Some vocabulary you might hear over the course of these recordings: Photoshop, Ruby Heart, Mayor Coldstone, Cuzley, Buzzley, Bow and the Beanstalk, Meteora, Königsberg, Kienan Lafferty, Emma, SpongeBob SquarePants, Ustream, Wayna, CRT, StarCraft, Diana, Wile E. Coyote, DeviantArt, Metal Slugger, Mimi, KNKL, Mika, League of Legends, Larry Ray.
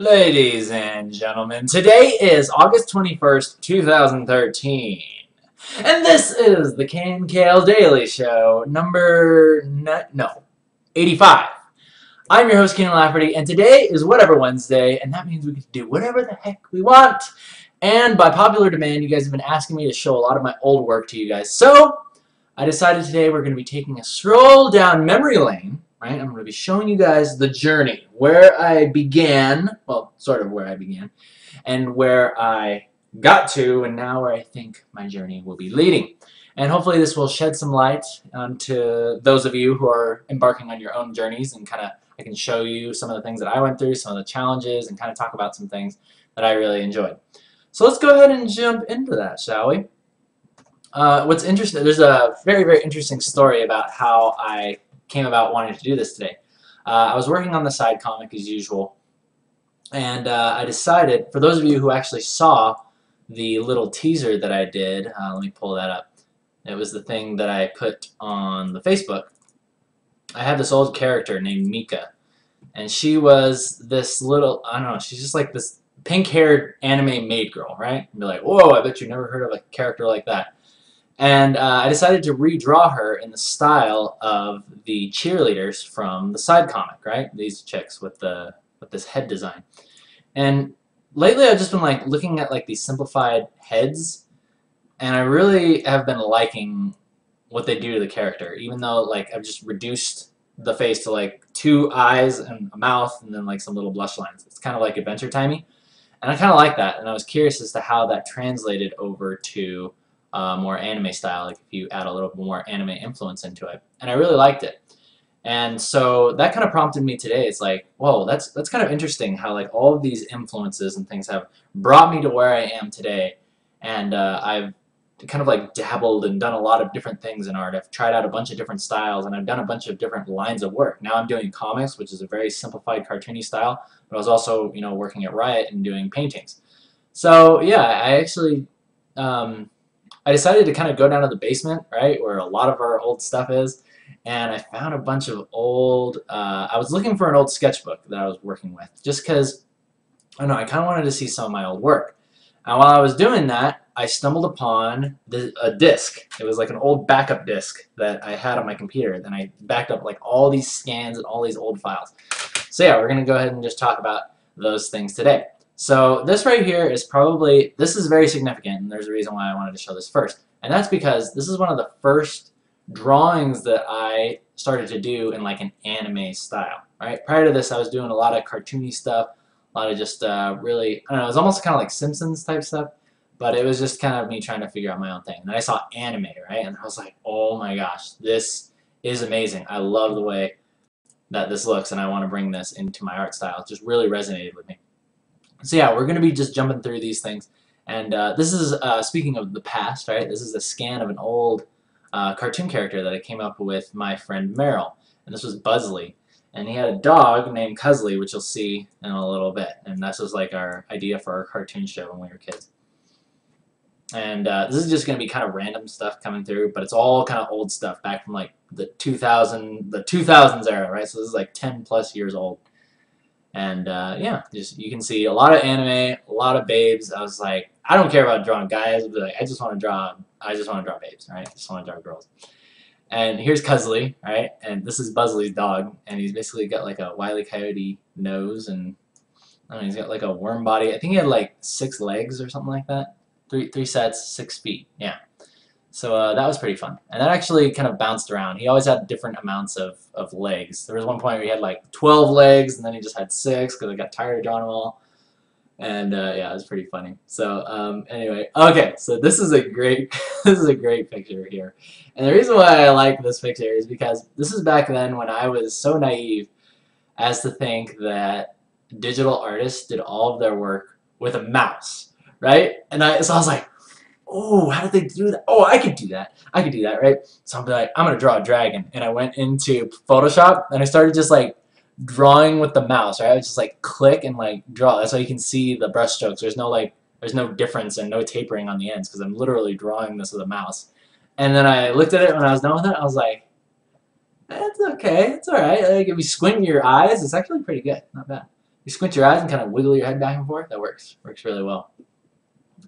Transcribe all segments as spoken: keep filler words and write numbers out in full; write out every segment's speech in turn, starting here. Ladies and gentlemen, today is August twenty-first, two thousand thirteen, and this is the K N K L Daily Show, number, no, eighty-five. I'm your host, Kienan Lafferty, and today is Whatever Wednesday, and that means we can do whatever the heck we want. And by popular demand, you guys have been asking me to show a lot of my old work to you guys, so I decided today we're going to be taking a stroll down memory lane. Right, I'm going to be showing you guys the journey, where I began, well, sort of where I began, and where I got to, and now where I think my journey will be leading. And hopefully this will shed some light um, to those of you who are embarking on your own journeys, and kind of, I can show you some of the things that I went through, some of the challenges, and kind of talk about some things that I really enjoyed. So let's go ahead and jump into that, shall we? Uh, what's interesting, there's a very, very interesting story about how I came about wanting to do this today. Uh, I was working on the side comic as usual, and uh, I decided, for those of you who actually saw the little teaser that I did, uh, let me pull that up. It was the thing that I put on the Facebook. I had this old character named Mika, and she was this little, I don't know, she's just like this pink-haired anime maid girl, right? You'd be like, whoa, I bet you never heard of a character like that. And uh, I decided to redraw her in the style of the cheerleaders from the side comic, right? These chicks with the with this head design. And lately, I've just been like looking at like these simplified heads, and I really have been liking what they do to the character. Even though like I've just reduced the face to like two eyes and a mouth, and then like some little blush lines. It's kind of like Adventure Timey, and I kind of like that. And I was curious as to how that translated over to Uh, more anime style, like if you add a little bit more anime influence into it, and I really liked it. And so that kind of prompted me today. It's like, whoa, that's that's kind of interesting how like all of these influences and things have brought me to where I am today. And uh, I've kind of like dabbled and done a lot of different things in art. I've tried out a bunch of different styles, and I've done a bunch of different lines of work. Now I'm doing comics, which is a very simplified cartoony style, but I was also, you know, working at Riot and doing paintings. So yeah, I actually um, I decided to kind of go down to the basement, right, where a lot of our old stuff is, and I found a bunch of old, uh, I was looking for an old sketchbook that I was working with, just because, I don't know, I kind of wanted to see some of my old work. And while I was doing that, I stumbled upon the, a disc. It was like an old backup disc that I had on my computer. Then I backed up like all these scans and all these old files. So yeah, we're going to go ahead and just talk about those things today. So this right here is probably, this is very significant, and there's a reason why I wanted to show this first. And that's because this is one of the first drawings that I started to do in like an anime style, right? Prior to this, I was doing a lot of cartoony stuff, a lot of just uh, really, I don't know, it was almost kind of like Simpsons type stuff, but it was just kind of me trying to figure out my own thing. And I saw anime, right? And I was like, oh my gosh, this is amazing. I love the way that this looks, and I want to bring this into my art style. It just really resonated with me. So yeah, we're going to be just jumping through these things, and uh, this is, uh, speaking of the past, right, this is a scan of an old uh, cartoon character that I came up with my friend Merrill, and this was Buzzley, and he had a dog named Cuzley, which you'll see in a little bit, and this was like our idea for our cartoon show when we were kids. And uh, this is just going to be kind of random stuff coming through, but it's all kind of old stuff back from like the two thousands era, right, so this is like ten plus years old. And uh, yeah, just, you can see a lot of anime, a lot of babes. I was like, I don't care about drawing guys, but like, I just want to draw. I just want to draw babes, right? I just want to draw girls. And here's Cuzley, right? And this is Buzzley's dog, and he's basically got like a Wile E. Coyote nose, and I don't know, he's got like a worm body. I think he had like six legs or something like that. Three three sets, six feet. Yeah. So uh, that was pretty fun, and that actually kind of bounced around. He always had different amounts of, of legs. There was one point where he had like twelve legs, and then he just had six because I got tired of drawing them all. And uh, yeah, it was pretty funny. So um, anyway, okay, so this is a great this is a great picture here, and the reason why I like this picture is because this is back then when I was so naive as to think that digital artists did all of their work with a mouse, right? And I so I was like, oh, how did they do that? Oh, I could do that. I could do that, right? So I'm like, I'm going to draw a dragon. And I went into Photoshop, and I started just, like, drawing with the mouse, right? I would just, like, click and, like, draw. That's how you can see the brush strokes. There's no, like, there's no difference and no tapering on the ends because I'm literally drawing this with a mouse. And then I looked at it when I was done with it. I was like, that's okay. It's all right. Like, if you squint your eyes, it's actually pretty good. Not bad. you squint your eyes and kind of wiggle your head back and forth. That works. Works really well.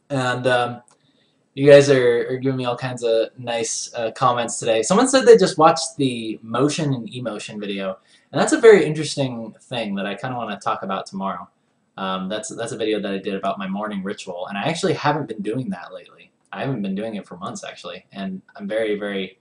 And um, you guys are, are giving me all kinds of nice uh, comments today. Someone said they just watched the motion and emotion video. And that's a very interesting thing that I kind of want to talk about tomorrow. Um, that's, that's a video that I did about my morning ritual. And I actually haven't been doing that lately. I haven't been doing it for months, actually. And I'm very, very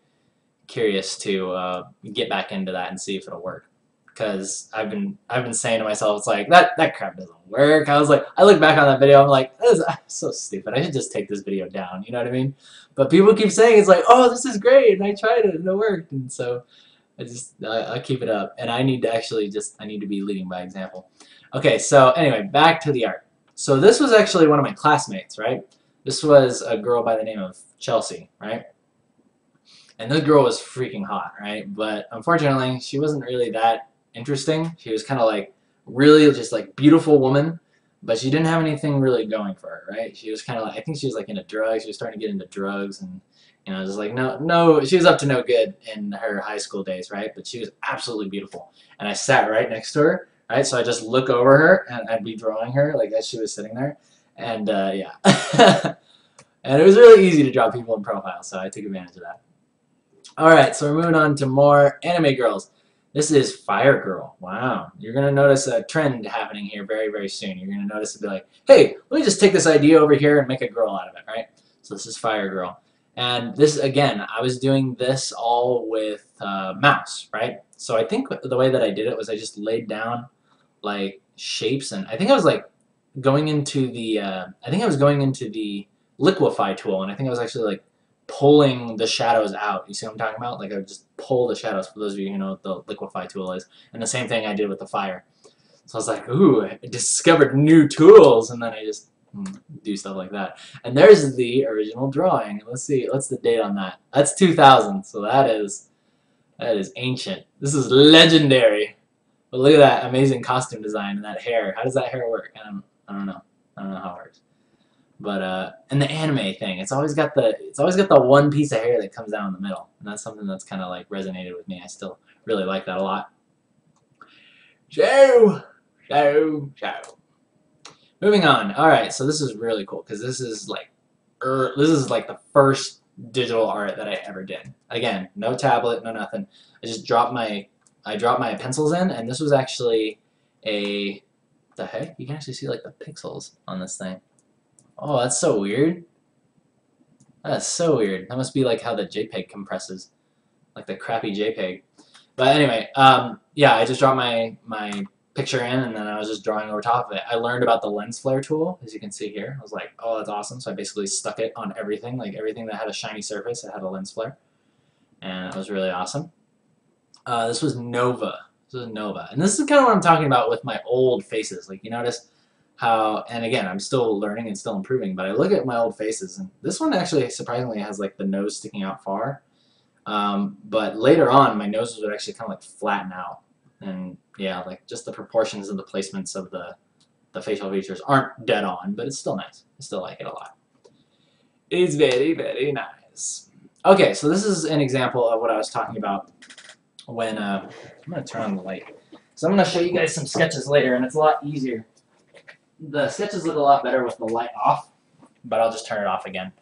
curious to uh, get back into that and see if it'll work. Because I've been I've been saying to myself, it's like that that crap doesn't work. I was like, I look back on that video, I'm like, this is I'm so stupid. I should just take this video down. You know what I mean? But people keep saying it's like, oh, this is great, and I tried it and it worked, and so I just I, I keep it up. And I need to actually just I need to be leading by example. Okay, so anyway, back to the art. So this was actually one of my classmates, right? This was a girl by the name of Chelsea, right? And this girl was freaking hot, right? But unfortunately, she wasn't really that interesting. She was kind of like really just like beautiful woman, but she didn't have anything really going for her, right? She was kind of like, I think she was like into drugs. She was starting to get into drugs, and you know, just like no, no, she was up to no good in her high school days, right? But she was absolutely beautiful, and I sat right next to her, right? So I just look over her, and I'd be drawing her like as she was sitting there, and uh, yeah, and it was really easy to draw people in profile, so I took advantage of that. All right, so we're moving on to more anime girls. This is Fire Girl. Wow. You're going to notice a trend happening here very, very soon. You're going to notice it be like, hey, let me just take this idea over here and make a girl out of it, right? So this is Fire Girl. And this, again, I was doing this all with uh, mouse, right? So I think the way that I did it was I just laid down, like, shapes. And I think I was, like, going into the, uh, I think I was going into the liquify tool. And I think I was actually, like, pulling the shadows out. You see what I'm talking about? Like I would just pull the shadows, for those of you who know what the liquify tool is. And the same thing I did with the fire. So I was like, ooh, I discovered new tools, and then I just mm, do stuff like that. And there's the original drawing. Let's see, what's the date on that? That's two thousand, so that is, that is ancient. This is legendary. But look at that amazing costume design and that hair. How does that hair work? I don't, I don't know. I don't know how it works. But uh, and the anime thing, it's always got the it's always got the one piece of hair that comes down in the middle, and that's something that's kind of like resonated with me. I still really like that a lot. So, so, so. Moving on. All right, so this is really cool because this is like, er, this is like the first digital art that I ever did. Again, no tablet, no nothing. I just dropped my I dropped my pencils in, and this was actually a what the heck? You can actually see like the pixels on this thing. Oh, that's so weird. That's so weird. That must be like how the JPEG compresses, like the crappy JPEG. But anyway, um, yeah, I just dropped my, my picture in, and then I was just drawing over top of it. I learned about the lens flare tool, as you can see here. I was like, oh, that's awesome. So I basically stuck it on everything, like everything that had a shiny surface, it had a lens flare. And it was really awesome. Uh, this was Nova. This was Nova. And this is kind of what I'm talking about with my old faces. Like, you notice how, and again, I'm still learning and still improving, but I look at my old faces, and this one actually surprisingly has like the nose sticking out far. Um, but later on, my noses would actually kind of like flatten out, and yeah, like just the proportions and the placements of the the facial features aren't dead on, but it's still nice. I still like it a lot. It's very, very nice. Okay, so this is an example of what I was talking about when uh, I'm gonna turn on the light. So I'm gonna show you guys some sketches later, and it's a lot easier. The sketches look a lot better with the light off, but I'll just turn it off again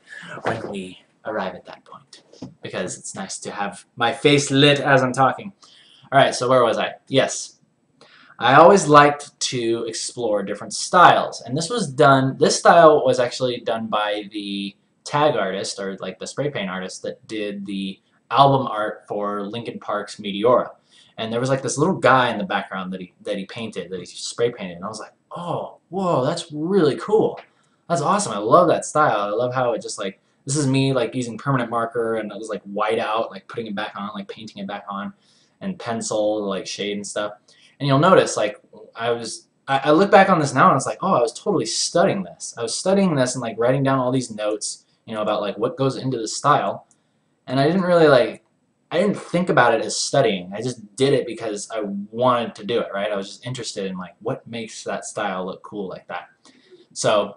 when we arrive at that point, because it's nice to have my face lit as I'm talking. All right, so where was I? Yes. I always liked to explore different styles, and this was done, this style was actually done by the tag artist, or like the spray paint artist that did the album art for Linkin Park's Meteora. And there was like this little guy in the background that he, that he painted, that he spray painted, and I was like, oh, whoa, that's really cool. That's awesome. I love that style. I love how it just like, this is me like using permanent marker, and it was like white out, like putting it back on, like painting it back on, and pencil, like shade and stuff. And you'll notice like I was, I, I look back on this now and it's like, oh, I was totally studying this. I was studying this and like writing down all these notes, you know, about like what goes into the style. And I didn't really like, I didn't think about it as studying. I just did it because I wanted to do it, right? I was just interested in like what makes that style look cool like that. So,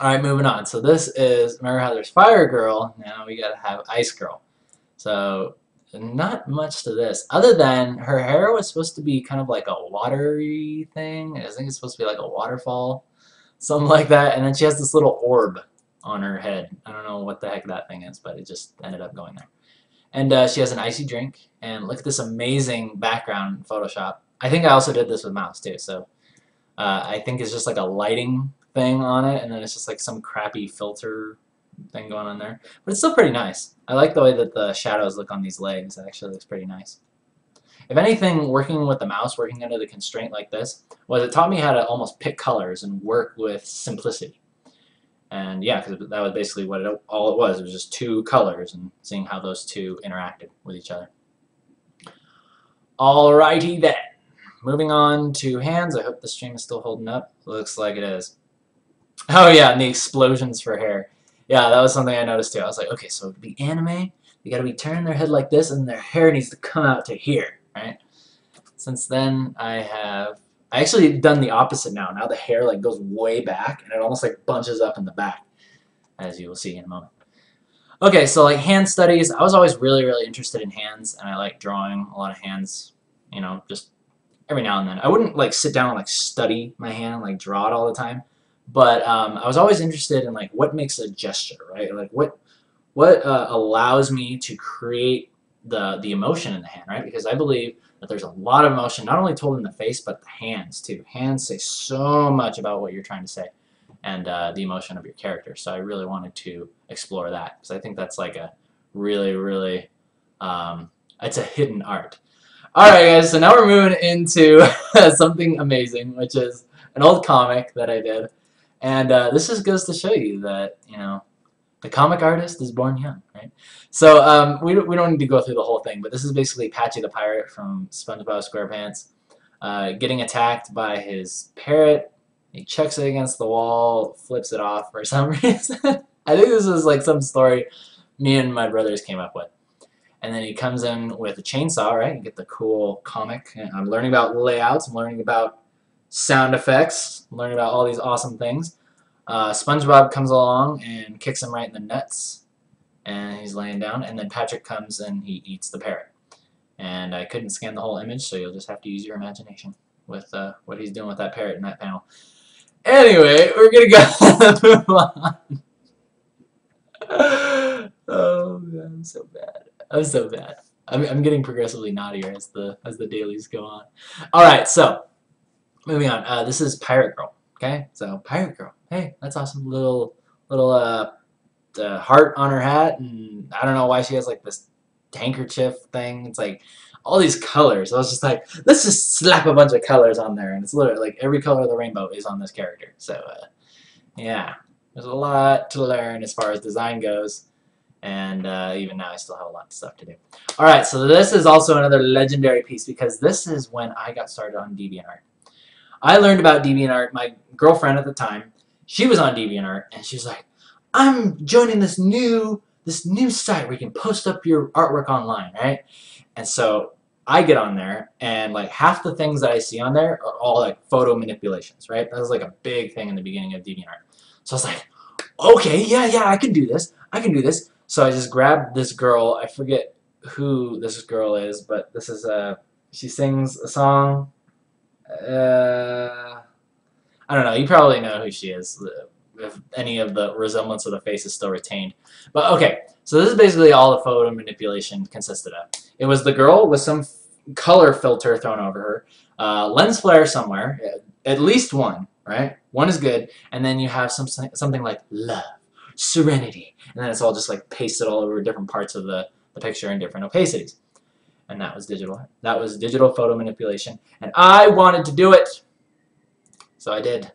all right, moving on. So this is, remember how there's Fire Girl, now we gotta have Ice Girl. So not much to this, other than her hair was supposed to be kind of like a watery thing. I think it's supposed to be like a waterfall, something like that. And then she has this little orb on her head. I don't know what the heck that thing is, but it just ended up going there. And uh, she has an icy drink. And look at this amazing background in Photoshop. I think I also did this with mouse too. So uh, I think it's just like a lighting thing on it, and then it's just like some crappy filter thing going on there. But it's still pretty nice. I like the way that the shadows look on these legs. It actually looks pretty nice. If anything, working with the mouse, working under the constraint like this, was it taught me how to almost pick colors and work with simplicity. And yeah, because that was basically what it, all it was. It was just two colors and seeing how those two interacted with each other. Alrighty then. Moving on to hands. I hope the stream is still holding up. Looks like it is. Oh yeah, and the explosions for hair. Yeah, that was something I noticed too. I was like, okay, so to be anime, they gotta be turning their head like this, and their hair needs to come out to here, right? Since then, I have I actually done the opposite now. Now the hair like goes way back, and it almost like bunches up in the back, as you will see in a moment. Okay, so like hand studies. I was always really, really interested in hands, and I like drawing a lot of hands. You know, just every now and then. I wouldn't like sit down and like study my hand and like draw it all the time. But um, I was always interested in like what makes a gesture, right? Like what what uh, allows me to create the the emotion in the hand, right? Because I believe that there's a lot of emotion, not only told in the face, but the hands too. Hands say so much about what you're trying to say, and uh, the emotion of your character. So I really wanted to explore that, because I think that's like a really, really um, it's a hidden art. All right, guys. So now we're moving into something amazing, which is an old comic that I did. And uh, this just goes to show you that, you know, the comic artist is born young, right? So um, we, we don't need to go through the whole thing, but this is basically Patchy the Pirate from SpongeBob SquarePants uh, getting attacked by his parrot. He chucks it against the wall, flips it off for some reason. I think this is like some story me and my brothers came up with. And then he comes in with a chainsaw, right? You get the cool comic. And I'm learning about layouts. I'm learning about sound effects, learn about all these awesome things. Uh, SpongeBob comes along and kicks him right in the nuts, and he's laying down, and then Patrick comes and he eats the parrot. And I couldn't scan the whole image, so you'll just have to use your imagination with uh, what he's doing with that parrot in that panel. Anyway, we're gonna go move on. Oh man, I'm so bad. I'm so bad. I'm, I'm getting progressively naughtier as the as the dailies go on. All right, so. Moving on, uh, this is Pirate Girl, okay? So, Pirate Girl, hey, that's awesome. Little, little uh, uh, heart on her hat, and I don't know why she has, like, this handkerchief thing. It's, like, all these colors. I was just like, let's just slap a bunch of colors on there, and it's literally, like, every color of the rainbow is on this character. So, uh, yeah, there's a lot to learn as far as design goes, and uh, even now I still have a lot of stuff to do. All right, so this is also another legendary piece, because this is when I got started on DeviantArt. I learned about DeviantArt. My girlfriend at the time, she was on DeviantArt, and she's like, "I'm joining this new this new site where you can post up your artwork online, right?" And so I get on there, and like half the things that I see on there are all like photo manipulations, right? That was like a big thing in the beginning of DeviantArt. So I was like, "Okay, yeah, yeah, I can do this. I can do this." So I just grabbed this girl. I forget who this girl is, but this is a she sings a song. Uh, I don't know, you probably know who she is, if any of the resemblance of the face is still retained. But okay, so this is basically all the photo manipulation consisted of. It was the girl with some f color filter thrown over her, uh, lens flare somewhere, at least one, right? One is good, and then you have some something like love, serenity, and then it's all just like pasted all over different parts of the, the picture in different opacities. And that was digital. That was digital photo manipulation. And I wanted to do it. So I did.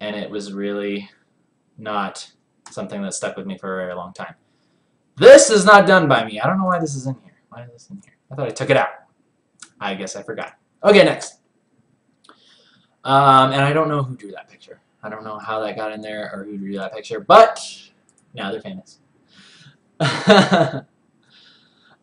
And it was really not something that stuck with me for a very long time. This is not done by me. I don't know why this is in here. Why is this in here? I thought I took it out. I guess I forgot. Okay, next. Um, and I don't know who drew that picture. I don't know how that got in there or who drew that picture. But now they're famous.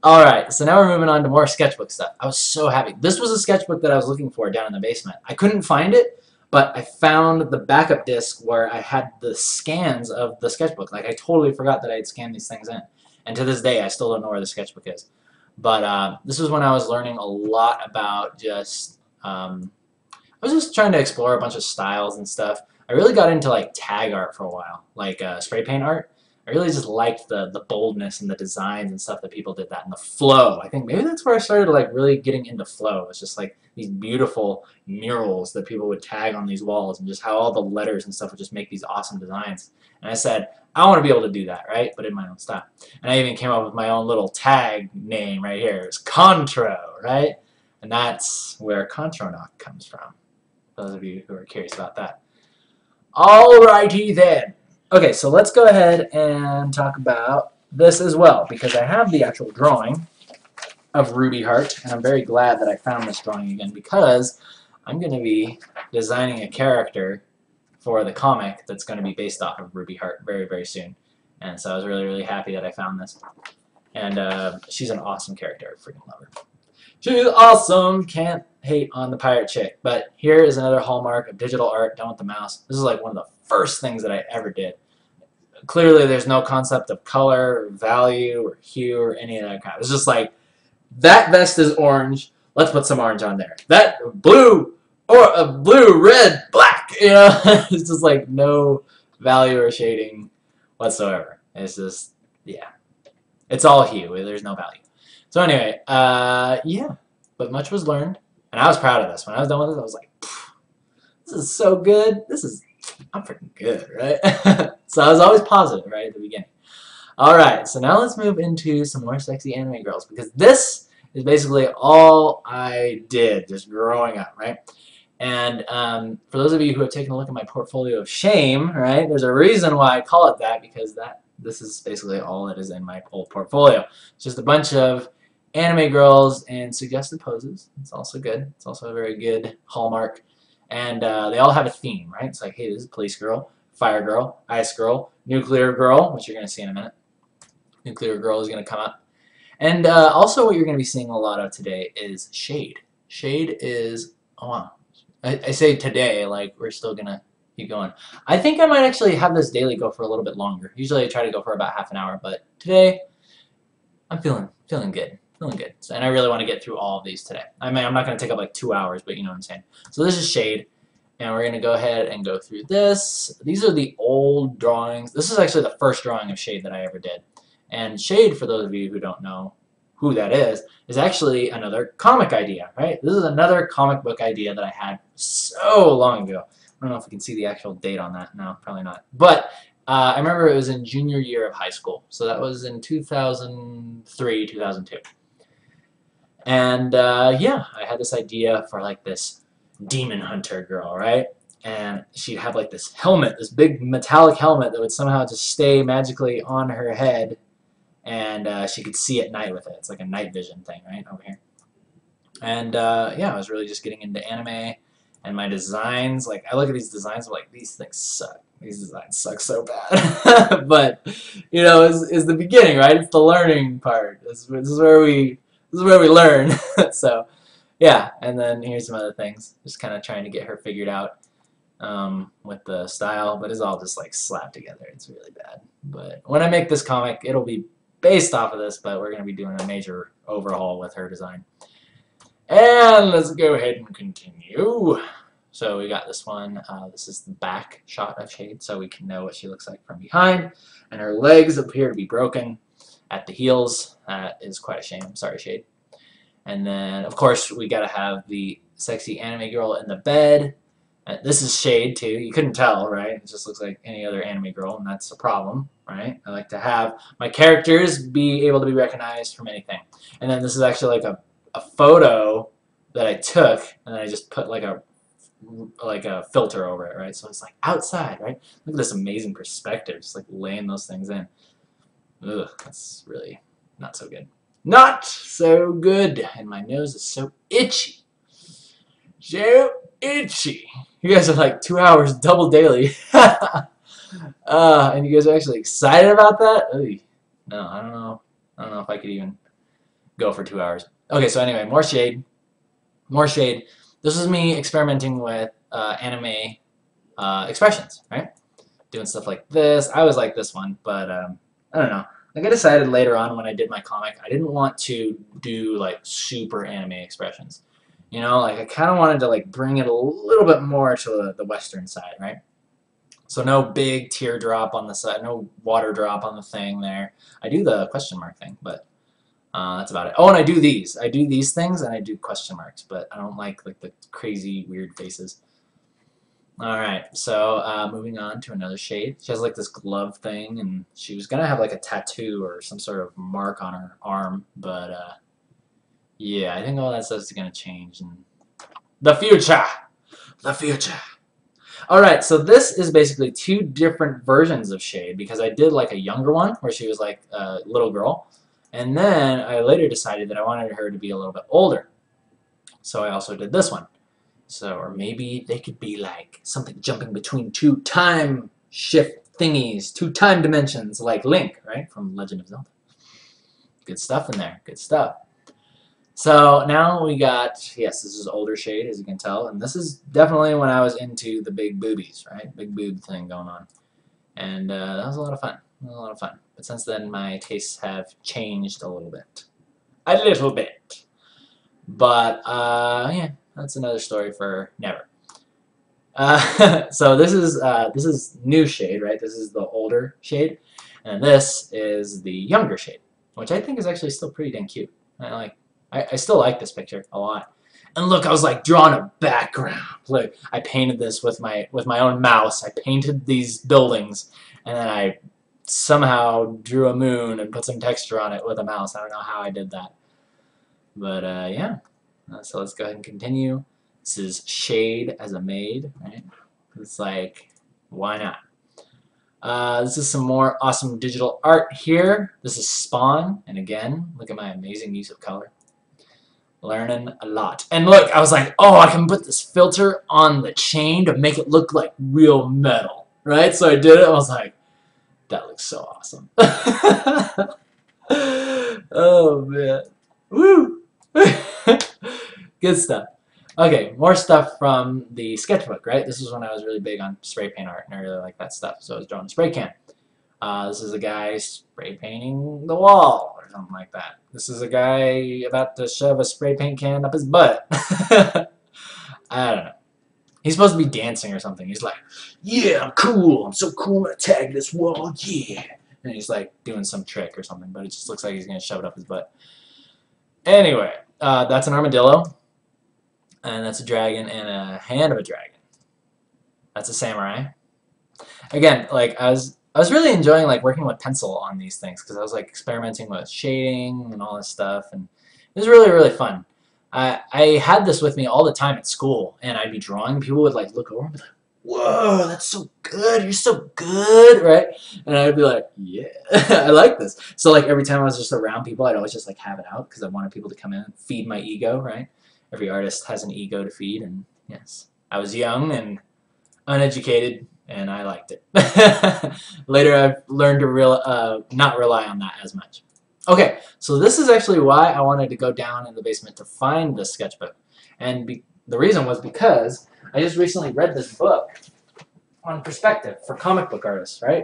Alright, so now we're moving on to more sketchbook stuff. I was so happy. This was a sketchbook that I was looking for down in the basement. I couldn't find it, but I found the backup disc where I had the scans of the sketchbook. Like, I totally forgot that I had scanned these things in. And to this day, I still don't know where the sketchbook is. But uh, this was when I was learning a lot about just, um, I was just trying to explore a bunch of styles and stuff. I really got into like tag art for a while, like uh, spray paint art. I really just liked the, the boldness and the designs and stuff that people did that, and the flow. I think maybe that's where I started like really getting into flow. It's just like these beautiful murals that people would tag on these walls, and just how all the letters and stuff would just make these awesome designs. And I said, I want to be able to do that, right? But in my own style. And I even came up with my own little tag name right here. It's Contro, right? And that's where Contronaut comes from, for those of you who are curious about that. Alrighty then. Okay, so let's go ahead and talk about this as well, because I have the actual drawing of Ruby Heart, and I'm very glad that I found this drawing again, because I'm going to be designing a character for the comic that's going to be based off of Ruby Heart very, very soon. And so I was really, really happy that I found this. And uh, she's an awesome character. I freaking love her. She's awesome. Can't hate on the pirate chick. But here is another hallmark of digital art done with the mouse. This is like one of the first things that I ever did. Clearly there's no concept of color or value or hue or any of that kind. It's just like, that vest is orange, let's put some orange on there. That blue, or a blue, red, black, you know? It's just like no value or shading whatsoever. It's just, yeah. It's all hue, there's no value. So anyway, uh, yeah, but much was learned, and I was proud of this. When I was done with this, I was like, this is so good, this is, I'm freaking good, right? So I was always positive right at the beginning. Alright, so now let's move into some more sexy anime girls, because this is basically all I did just growing up, right? And um, for those of you who have taken a look at my portfolio of shame, right, there's a reason why I call it that, because that this is basically all that is in my whole portfolio. It's just a bunch of anime girls and suggested poses. It's also good. It's also a very good hallmark. And uh, they all have a theme, right? It's like, hey, this is Police Girl, Fire Girl, Ice Girl, Nuclear Girl, which you're going to see in a minute. Nuclear Girl is going to come up. And uh, also what you're going to be seeing a lot of today is Shade. Shade is, oh wow, I, I say today, like we're still going to keep going. I think I might actually have this daily go for a little bit longer. Usually I try to go for about half an hour, but today I'm feeling, feeling good. Feeling good, and I really want to get through all of these today. I mean, I'm not going to take up like two hours, but you know what I'm saying. So this is Shade, and we're going to go ahead and go through this. These are the old drawings. This is actually the first drawing of Shade that I ever did. And Shade, for those of you who don't know who that is, is actually another comic idea, right? This is another comic book idea that I had so long ago. I don't know if we can see the actual date on that. No, probably not. But uh, I remember it was in junior year of high school. So that was in two thousand three, two thousand two. And uh, yeah, I had this idea for like this demon hunter girl, right? And she'd have like this helmet, this big metallic helmet that would somehow just stay magically on her head, and uh, she could see at night with it. It's like a night vision thing, right, over here. And uh, yeah, I was really just getting into anime, and my designs, like I look at these designs, I'm like, these things suck. These designs suck so bad. But, you know, it's, it's the beginning, right? It's the learning part. This, this is where we... This is where we learn. So, yeah. And then here's some other things. Just kind of trying to get her figured out um, with the style, but it's all just like slapped together. It's really bad. But when I make this comic, it'll be based off of this, but we're going to be doing a major overhaul with her design. And let's go ahead and continue. So we got this one. Uh, this is the back shot of Shade, so we can know what she looks like from behind. And her legs appear to be broken at the heels. That is quite a shame. I'm sorry, Shade. And then, of course, we gotta have the sexy anime girl in the bed. Uh, this is Shade, too. You couldn't tell, right? It just looks like any other anime girl, and that's a problem, right? I like to have my characters be able to be recognized from anything. And then this is actually like a, a photo that I took, and then I just put like a like a filter over it, right? So it's like outside, right? Look at this amazing perspective, just like laying those things in. Ugh, that's really not so good. Not so good! And my nose is so itchy. So itchy! You guys are like two hours double daily. uh, and you guys are actually excited about that? Ugh. No, I don't know. I don't know if I could even go for two hours. Okay, so anyway, more Shade. More Shade. This is me experimenting with uh, anime uh, expressions, right? Doing stuff like this. I always like this one, but um, I don't know. Like, I decided later on when I did my comic, I didn't want to do, like, super anime expressions. You know, like, I kind of wanted to, like, bring it a little bit more to the, the Western side, right? So no big teardrop on the side, no water drop on the thing there. I do the question mark thing, but uh, that's about it. Oh, and I do these. I do these things, and I do question marks, but I don't like, like, the crazy, weird faces. Alright, so uh, moving on to another shade. She has like this glove thing, and she was going to have like a tattoo or some sort of mark on her arm, but uh, yeah, I think all that stuff is going to change in the future! The future! Alright, so this is basically two different versions of Shade, because I did like a younger one where she was like a little girl, and then I later decided that I wanted her to be a little bit older. So I also did this one. So, or maybe they could be like something jumping between two time shift thingies, two time dimensions, like Link, right, from Legend of Zelda. Good stuff in there, good stuff. So now we got, yes, this is older Shade, as you can tell, and this is definitely when I was into the big boobies, right, big boob thing going on. And uh, that was a lot of fun, that was a lot of fun. But since then, my tastes have changed a little bit. A little bit. But, uh, yeah. That's another story for never. Uh, so this is uh, this is new Shade, right? This is the older Shade, and this is the younger Shade, which I think is actually still pretty dang cute. I like, I, I still like this picture a lot. And look, I was like drawing a background. Look, I painted this with my with my own mouse. I painted these buildings, and then I somehow drew a moon and put some texture on it with a mouse. I don't know how I did that, but uh, yeah. Uh, so let's go ahead and continue. This is Shade as a Maid, right? It's like, why not? Uh, this is some more awesome digital art here. This is Spawn, and again, look at my amazing use of color. Learning a lot. And look, I was like, oh, I can put this filter on the chain to make it look like real metal, right? So I did it, I was like, that looks so awesome. Oh, man. Woo! Good stuff. Okay, more stuff from the sketchbook, right? This is when I was really big on spray paint art, and I really like that stuff, so I was drawing a spray can. Uh, this is a guy spray painting the wall, or something like that. This is a guy about to shove a spray paint can up his butt. I don't know. He's supposed to be dancing or something. He's like, yeah, I'm cool, I'm so cool, I'm gonna tag this wall, yeah. And he's like doing some trick or something, but it just looks like he's gonna shove it up his butt. Anyway. Uh, that's an armadillo, and that's a dragon and a hand of a dragon. That's a samurai. Again, like I was, I was really enjoying like working with pencil on these things because I was like experimenting with shading and all this stuff, and it was really really fun. I I had this with me all the time at school, and I'd be drawing. People would like look over and be like, "Whoa, that's so good! You're so good, right?" And I'd be like, "Yeah, I like this." So like every time I was just around people, I'd always just like have it out because I wanted people to come in and feed my ego, right? Every artist has an ego to feed, and yes, I was young and uneducated, and I liked it. Later, I've learned to real uh, not rely on that as much. Okay, so this is actually why I wanted to go down in the basement to find this sketchbook, and be the reason was because I just recently read this book on perspective for comic book artists, right?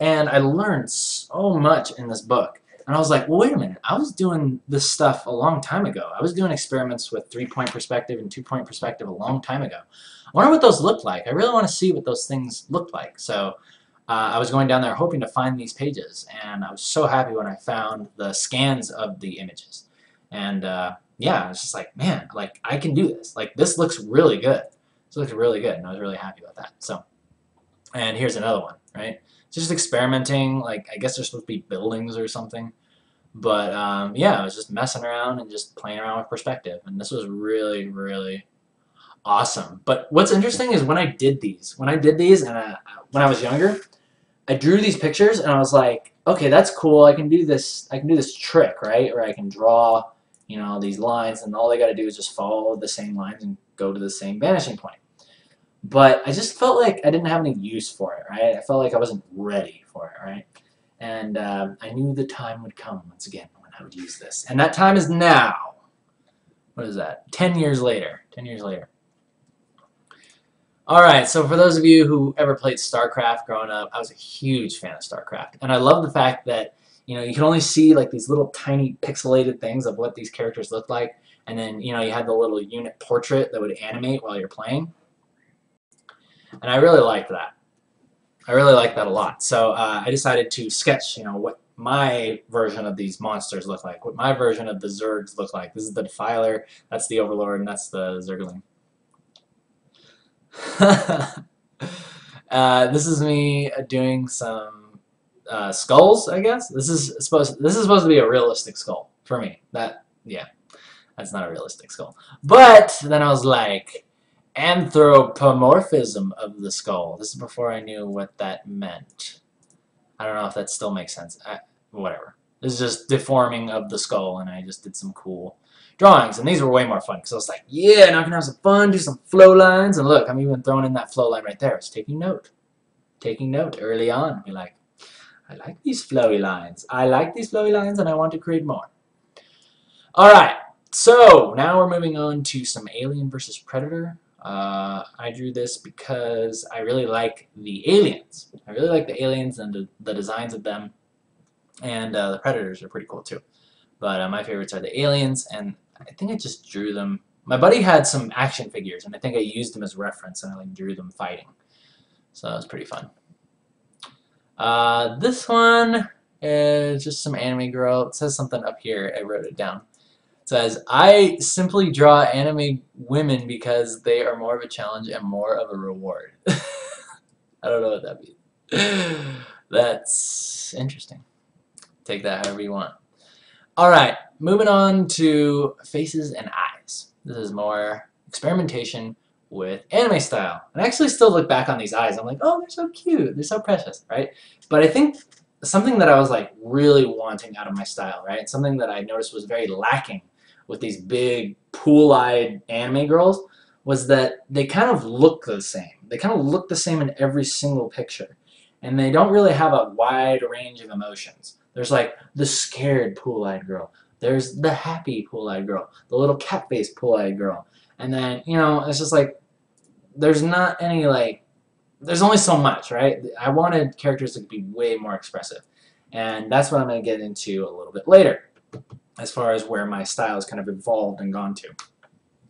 And I learned so much in this book. And I was like, well, wait a minute. I was doing this stuff a long time ago. I was doing experiments with three-point perspective and two-point perspective a long time ago. I wonder what those looked like. I really want to see what those things looked like. So uh, I was going down there hoping to find these pages. And I was so happy when I found the scans of the images. And uh, yeah, I was just like, man, like I can do this. Like this looks really good. So it looked really good, and I was really happy about that. So, and here's another one, right? Just experimenting. Like I guess there's supposed to be buildings or something, but um, yeah, I was just messing around and just playing around with perspective, and this was really, really awesome. But what's interesting is when I did these, when I did these, and I, when I was younger, I drew these pictures, and I was like, okay, that's cool. I can do this. I can do this trick, right? Or I can draw, you know, these lines, and all I got to do is just follow the same lines and go to the same vanishing point. But I just felt like I didn't have any use for it, right? I felt like I wasn't ready for it, right? And um, I knew the time would come once again when I would use this. And that time is now. What is that? Ten years later. Ten years later. Alright, so for those of you who ever played StarCraft growing up, I was a huge fan of StarCraft. And I love the fact that, you know, you can only see like these little tiny pixelated things of what these characters look like, and then, you know, you had the little unit portrait that would animate while you're playing. And I really liked that. I really liked that a lot. So uh, I decided to sketch, you know, what my version of these monsters look like, what my version of the Zergs look like. This is the Defiler, that's the Overlord, and that's the Zergling. uh, this is me doing some uh, skulls, I guess. This is supposed this is supposed to be a realistic skull for me. That yeah, that's not a realistic skull. But then I was like, anthropomorphism of the skull. This is before I knew what that meant. I don't know if that still makes sense. I, whatever. This is just deforming of the skull, and I just did some cool drawings, and these were way more fun because I was like, yeah, now I can have some fun, do some flow lines, and look, I'm even throwing in that flow line right there. It's taking note. Taking note early on. Be like, I like these flowy lines. I like these flowy lines, and I want to create more. All right. So now we're moving on to some Alien versus Predator. Uh, I drew this because I really like the aliens. I really like the aliens and the, the designs of them, and uh, the Predators are pretty cool too. But uh, my favorites are the aliens, and I think I just drew them. My buddy had some action figures, and I think I used them as reference, and I like drew them fighting. So that was pretty fun. Uh, this one is just some anime girl. It says something up here. I wrote it down. It says, I simply draw anime women because they are more of a challenge and more of a reward. I don't know what that means. That's interesting. Take that however you want. Alright, moving on to faces and eyes. This is more experimentation with anime style. And I actually still look back on these eyes. I'm like, oh, they're so cute. They're so precious, right? But I think something that I was like really wanting out of my style, right? Something that I noticed was very lacking with these big pool-eyed anime girls was that they kind of look the same. They kind of look the same in every single picture. And they don't really have a wide range of emotions. There's like the scared pool-eyed girl. There's the happy pool-eyed girl. The little cat-faced pool-eyed girl. And then, you know, it's just like, there's not any like, there's only so much, right? I wanted characters that could be way more expressive. And that's what I'm going to get into a little bit later, as far as where my style has kind of evolved and gone to.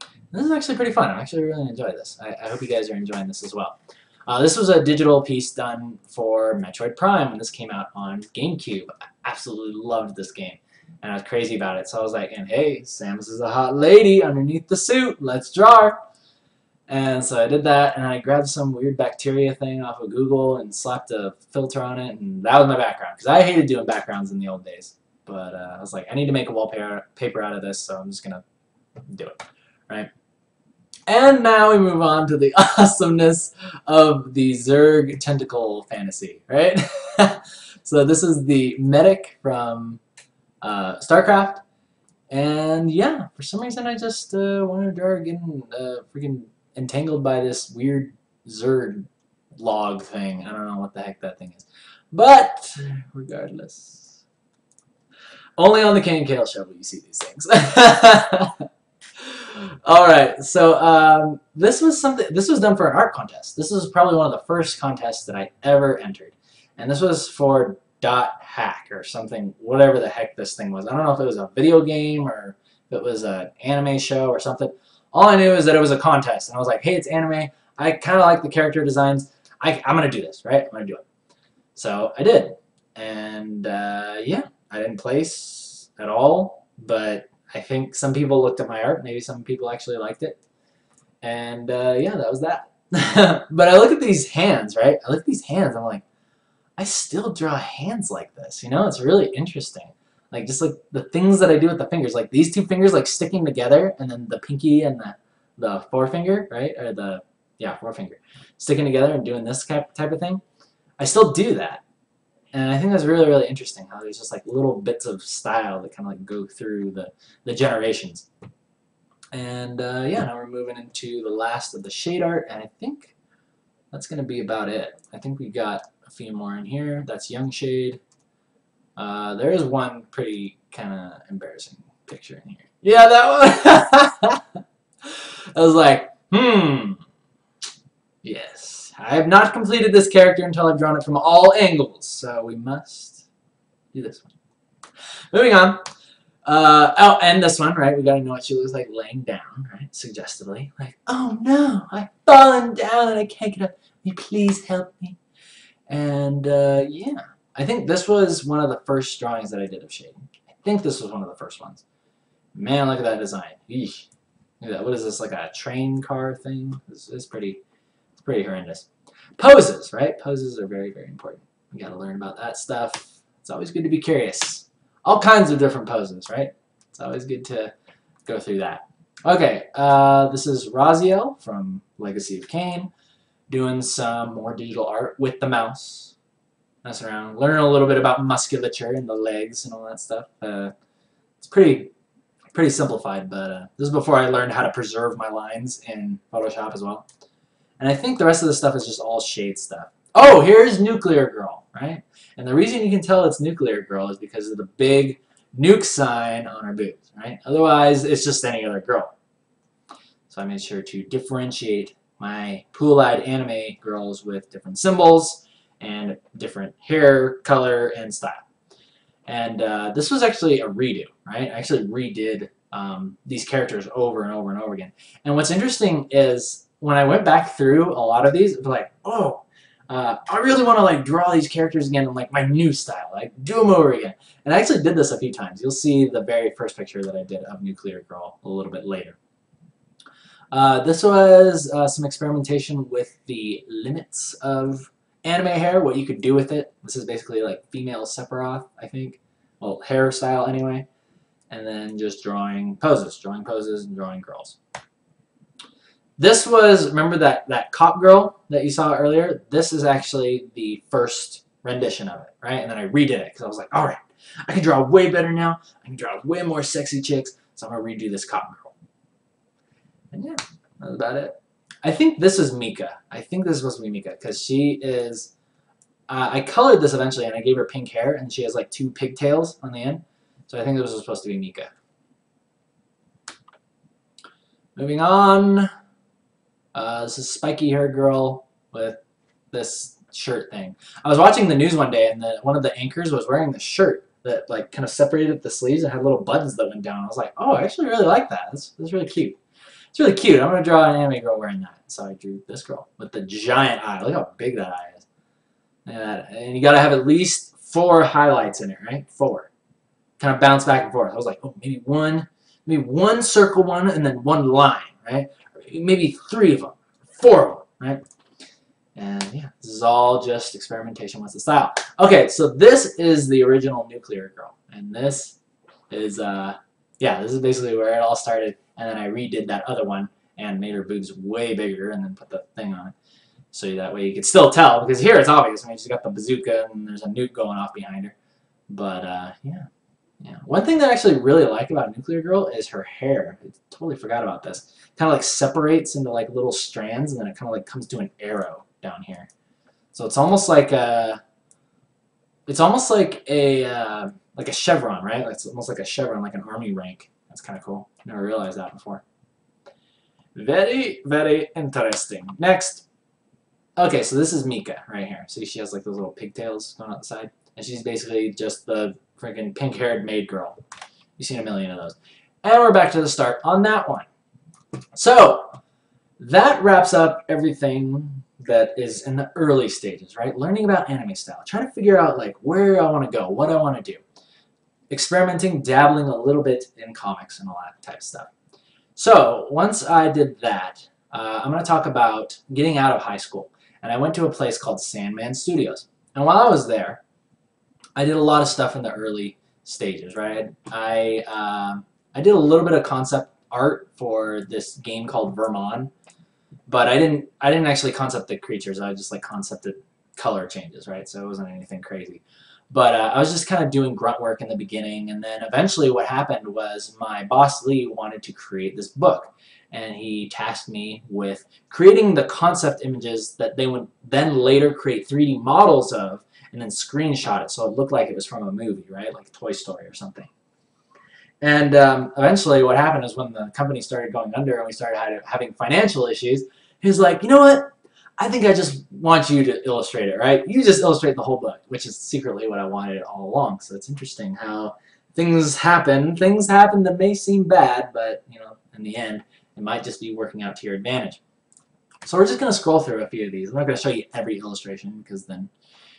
And this is actually pretty fun. I actually really enjoy this. I, I hope you guys are enjoying this as well. Uh, this was a digital piece done for Metroid Prime when this came out on GameCube. I absolutely loved this game, and I was crazy about it. So I was like, and hey, Samus is a hot lady underneath the suit. Let's draw her. And so I did that, and I grabbed some weird bacteria thing off of Google and slapped a filter on it, and that was my background, because I hated doing backgrounds in the old days. But uh, I was like, I need to make a wallpaper out of this, so I'm just going to do it, right? And now we move on to the awesomeness of the Zerg tentacle fantasy, right? So this is the medic from uh, StarCraft. And yeah, for some reason I just uh, wanted to get getting uh, freaking entangled by this weird Zerg log thing. I don't know what the heck that thing is. But regardless, only on the K N K L show will you see these things. Alright, so um, this was something. This was done for an art contest. This was probably one of the first contests that I ever entered. And this was for Dot Hack or something, whatever the heck this thing was. I don't know if it was a video game or if it was an anime show or something. All I knew is that it was a contest. And I was like, hey, it's anime. I kind of like the character designs. I, I'm going to do this, right? I'm going to do it. So I did. And uh, yeah, I didn't place at all, but I think some people looked at my art. Maybe some people actually liked it. And uh, yeah, that was that. But I look at these hands, right? I look at these hands. I'm like, I still draw hands like this. You know, it's really interesting. Like just like the things that I do with the fingers, like these two fingers like sticking together, and then the pinky and the the forefinger, right? Or the yeah forefinger sticking together and doing this type type of thing. I still do that. And I think that's really, really interesting how there's just like little bits of style that kind of like go through the, the generations. And uh, yeah, now we're moving into the last of the shade art, and I think that's going to be about it. I think we got a few more in here. That's Young Shade. Uh, there is one pretty kind of embarrassing picture in here. Yeah, that one! I was like, hmm, yes. I have not completed this character until I've drawn it from all angles, so we must do this one. Moving on. Uh, oh, and this one, right? We gotta know what she looks like laying down, right? Suggestively. Like, oh no, I've fallen down and I can't get up. Will you please help me? And, uh, yeah. I think this was one of the first drawings that I did of Shade. I think this was one of the first ones. Man, look at that design. Eesh. Look at that. What is this, like a train car thing? This is pretty, it's pretty horrendous. Poses, right? Poses are very, very important. We gotta learn about that stuff. It's always good to be curious. All kinds of different poses, right? It's always good to go through that. Okay, uh, this is Raziel from Legacy of Kain, doing some more digital art with the mouse. Messing around, learning a little bit about musculature and the legs and all that stuff. Uh, it's pretty, pretty simplified, but uh, this is before I learned how to preserve my lines in Photoshop as well. And I think the rest of the stuff is just all Shade stuff. Oh, here's Nuclear Girl, right? And the reason you can tell it's Nuclear Girl is because of the big nuke sign on her boobs, right? Otherwise, it's just any other girl. So I made sure to differentiate my pool-eyed anime girls with different symbols and different hair color and style. And uh, this was actually a redo, right? I actually redid um, these characters over and over and over again. And what's interesting is, when I went back through a lot of these, it was like, oh, uh, I really want to like draw these characters again in like my new style, like do them over again. And I actually did this a few times. You'll see the very first picture that I did of Nuclear Girl a little bit later. Uh, this was uh, some experimentation with the limits of anime hair, what you could do with it. This is basically like female Sephiroth, I think. Well, hairstyle anyway. And then just drawing poses, drawing poses and drawing girls. This was, remember that, that cop girl that you saw earlier? This is actually the first rendition of it, right? And then I redid it because I was like, all right, I can draw way better now. I can draw way more sexy chicks, so I'm going to redo this cop girl. And yeah, that's about it. I think this is Mika. I think this is supposed to be Mika because she is, uh, I colored this eventually and I gave her pink hair and she has like two pigtails on the end. So I think this was supposed to be Mika. Moving on. Uh, this is spiky hair girl with this shirt thing. I was watching the news one day, and the, one of the anchors was wearing the shirt that like kind of separated the sleeves and had little buttons that went down. I was like, oh, I actually really like that. That's, that's really cute. It's really cute. I'm going to draw an anime girl wearing that. So I drew this girl with the giant eye. Look how big that eye is. Look at that. And you got to have at least four highlights in it, right? Four. Kind of bounce back and forth. I was like, oh, maybe one, maybe one circle one, and then one line, right? Maybe three of them, four of them, right? And yeah, this is all just experimentation with the style. Okay, so this is the original Nuclear Girl, and this is, uh, yeah, this is basically where it all started, and then I redid that other one and made her boobs way bigger and then put the thing on it. So that way you could still tell, because here it's obvious. I mean, she's got the bazooka and there's a nuke going off behind her. But uh, yeah, yeah. One thing that I actually really like about Nuclear Girl is her hair. I totally forgot about this. Kind of like separates into like little strands and then it kind of like comes to an arrow down here. So it's almost like a, it's almost like a, uh, like a chevron, right? It's almost like a chevron, like an army rank. That's kind of cool. Never realized that before. Very, very interesting. Next. Okay, so this is Mika right here. See, she has like those little pigtails going out the side. And she's basically just the freaking pink-haired maid girl. You've seen a million of those. And we're back to the start on that one. So, that wraps up everything that is in the early stages, right? Learning about anime style, trying to figure out like where I want to go, what I want to do, experimenting, dabbling a little bit in comics and all that type of stuff. So, once I did that, uh, I'm going to talk about getting out of high school. And I went to a place called Sandman Studios. And while I was there, I did a lot of stuff in the early stages, right? I, uh, I did a little bit of concept art for this game called Vermon, but I didn't I didn't actually concept the creatures. I just like concepted color changes, right? So it wasn't anything crazy, but uh, I was just kind of doing grunt work in the beginning, and then eventually what happened was my boss Lee wanted to create this book, and he tasked me with creating the concept images that they would then later create three D models of and then screenshot it so it looked like it was from a movie, right? Like Toy Story or something. And um, eventually what happened is when the company started going under and we started had, having financial issues, he was like, you know what? I think I just want you to illustrate it, right? You just illustrate the whole book, which is secretly what I wanted all along. So it's interesting how things happen. Things happen that may seem bad, but, you know, in the end, it might just be working out to your advantage. So we're just going to scroll through a few of these. I'm not going to show you every illustration because then,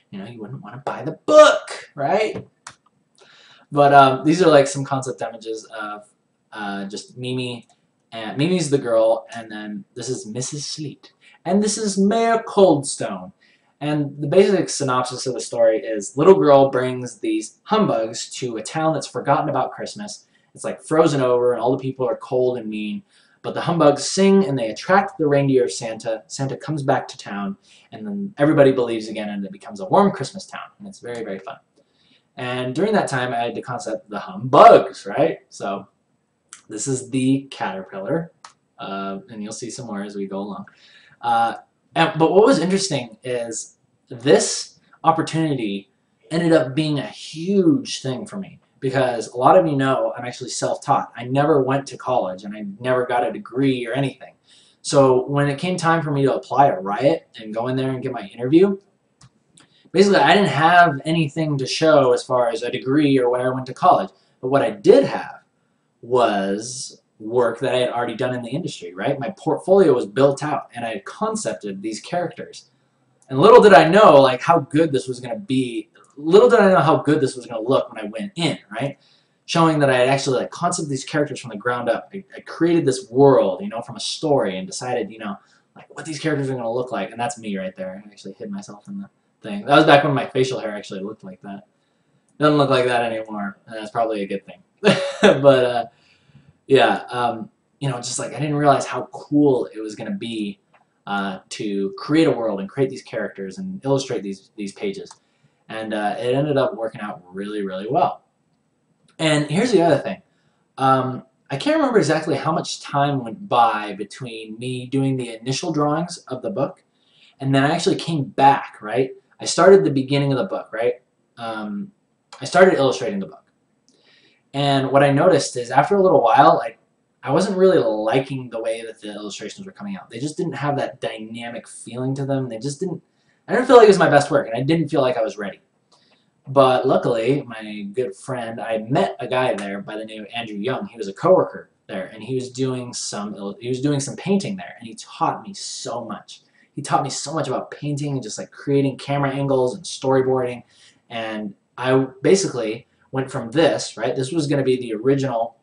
you know, you wouldn't want to buy the book, right? But um, these are like some concept images of uh, just Mimi. And Mimi's the girl, and then this is Missus Sleet. And this is Mayor Coldstone. And the basic synopsis of the story is little girl brings these humbugs to a town that's forgotten about Christmas. It's like frozen over, and all the people are cold and mean. But the humbugs sing, and they attract the reindeer of Santa. Santa comes back to town, and then everybody believes again, and it becomes a warm Christmas town. And it's very, very fun. And during that time, I had the concept the humbugs, right? So this is the caterpillar, uh, and you'll see some more as we go along. Uh, and, but what was interesting is this opportunity ended up being a huge thing for me. Because a lot of you know I'm actually self-taught. I never went to college, and I never got a degree or anything. So when it came time for me to apply at Riot and go in there and get my interview, basically I didn't have anything to show as far as a degree or where I went to college. But what I did have was work that I had already done in the industry, right? My portfolio was built out, and I had concepted these characters. And little did I know, like, how good this was going to be. Little did I know how good this was going to look when I went in, right? Showing that I had actually like concept these characters from the ground up. I, I created this world, you know, from a story, and decided, you know, like what these characters are going to look like. And that's me right there. I actually hid myself in the thing. That was back when my facial hair actually looked like that. Doesn't look like that anymore, and that's probably a good thing. But uh, yeah, um, you know, just like I didn't realize how cool it was going to be uh, to create a world and create these characters and illustrate these these pages. And uh, it ended up working out really, really well. And here's the other thing. Um, I can't remember exactly how much time went by between me doing the initial drawings of the book and then I actually came back, right? I started the beginning of the book, right? Um, I started illustrating the book. And what I noticed is after a little while, I, I wasn't really liking the way that the illustrations were coming out. They just didn't have that dynamic feeling to them. They just didn't. I didn't feel like it was my best work, and I didn't feel like I was ready. But luckily, my good friend, I met a guy there by the name of Andrew Young. He was a coworker there, and he was doing some he was doing some painting there, and he taught me so much. He taught me so much about painting and just like creating camera angles and storyboarding. And I basically went from this, right? This was going to be the original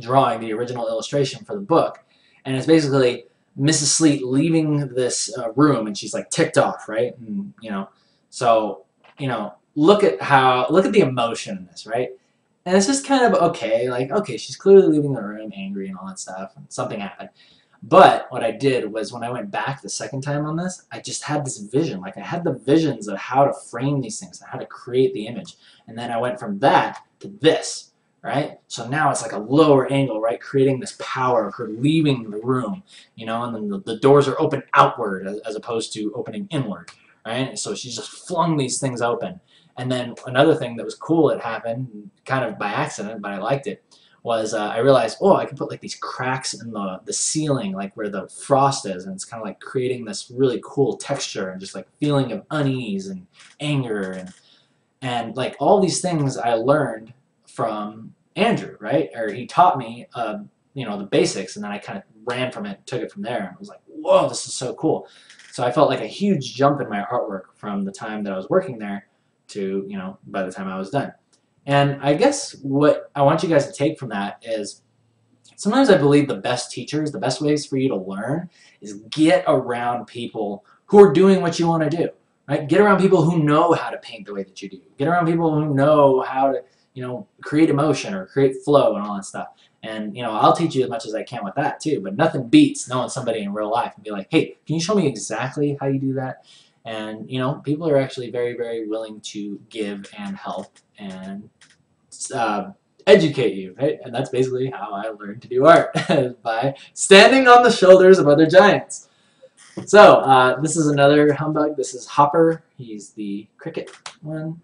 drawing, the original illustration for the book, and it's basically Missus Sleet leaving this uh, room, and she's like ticked off, right? And, you know, so, you know, look at how, look at the emotion in this, right? And it's just kind of okay, like, okay, she's clearly leaving the room angry and all that stuff, and something happened. But what I did was when I went back the second time on this, I just had this vision, like I had the visions of how to frame these things and how to create the image. And then I went from that to this. Right? So now it's like a lower angle, right? Creating this power of her leaving the room, you know, and then the, the doors are open outward as, as opposed to opening inward, right? And so she just flung these things open. And then another thing that was cool that happened, kind of by accident, but I liked it, was uh, I realized, oh, I can put like these cracks in the, the ceiling, like where the frost is, and it's kind of like creating this really cool texture and just like feeling of unease and anger and, and like all these things I learned from Andrew, right? Or he taught me, uh, you know, the basics, and then I kind of ran from it, took it from there, and I was like, whoa, this is so cool. So I felt like a huge jump in my artwork from the time that I was working there to, you know, by the time I was done. And I guess what I want you guys to take from that is sometimes I believe the best teachers, the best ways for you to learn is get around people who are doing what you want to do, right? Get around people who know how to paint the way that you do. Get around people who know how to, you know, create emotion or create flow and all that stuff. And, you know, I'll teach you as much as I can with that too, but nothing beats knowing somebody in real life and be like, hey, can you show me exactly how you do that? And, you know, people are actually very, very willing to give and help and uh, educate you, right? And that's basically how I learned to do art, by standing on the shoulders of other giants. So uh, this is another humbug. This is Hopper. He's the cricket one.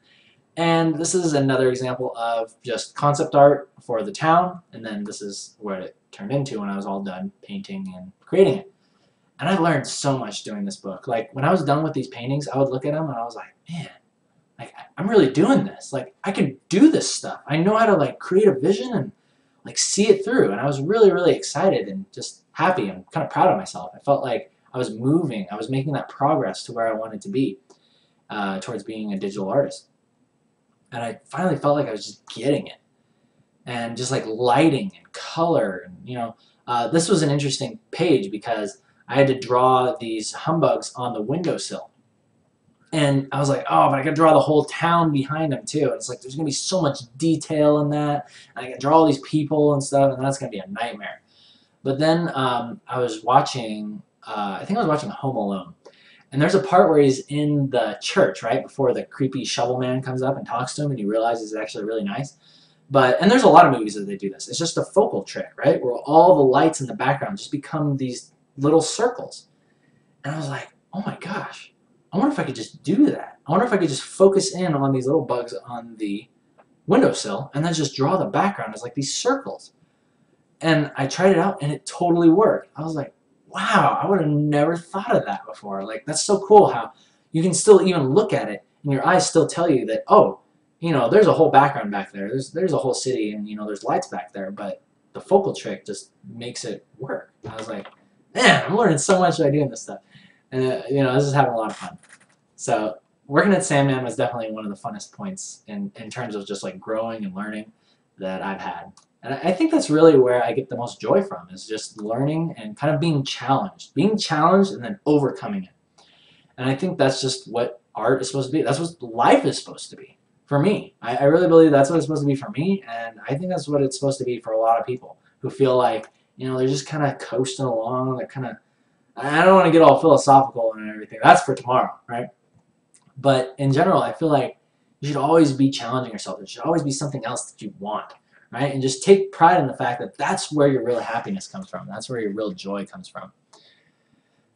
And this is another example of just concept art for the town, and then this is what it turned into when I was all done painting and creating it. And I learned so much doing this book. Like, when I was done with these paintings, I would look at them and I was like, man, like, I'm really doing this. Like, I can do this stuff. I know how to, like, create a vision and, like, see it through. And I was really, really excited and just happy and kind of proud of myself. I felt like I was moving. I was making that progress to where I wanted to be uh, towards being a digital artist. And I finally felt like I was just getting it. And just, like, lighting and color and, you know, uh, this was an interesting page because I had to draw these humbugs on the windowsill. And I was like, oh, but I could draw the whole town behind them, too. And it's like, there's going to be so much detail in that. And I can draw all these people and stuff, and that's going to be a nightmare. But then um, I was watching, uh, I think I was watching Home Alone. And there's a part where he's in the church, right, before the creepy shovel man comes up and talks to him, and you realize it's actually really nice. But, and there's a lot of movies that they do this. It's just a focal trick, right, where all the lights in the background just become these little circles. And I was like, oh, my gosh. I wonder if I could just do that. I wonder if I could just focus in on these little bugs on the windowsill and then just draw the background as like these circles. And I tried it out and it totally worked. I was like, wow, I would have never thought of that before. Like, that's so cool how you can still even look at it and your eyes still tell you that, oh, you know, there's a whole background back there. There's, there's a whole city and, you know, there's lights back there. But the focal trick just makes it work. I was like, man, I'm learning so much by doing this stuff. And, uh, you know, this is having a lot of fun. So working at Sandman was definitely one of the funnest points in, in terms of just, like, growing and learning that I've had. And I, I think that's really where I get the most joy from, is just learning and kind of being challenged. Being challenged and then overcoming it. And I think that's just what art is supposed to be. That's what life is supposed to be for me. I, I really believe that's what it's supposed to be for me, and I think that's what it's supposed to be for a lot of people who feel like, you know, they're just kind of coasting along. They're kind of... I don't want to get all philosophical and everything. That's for tomorrow, right? But in general, I feel like you should always be challenging yourself. There should always be something else that you want, right? And just take pride in the fact that that's where your real happiness comes from. That's where your real joy comes from.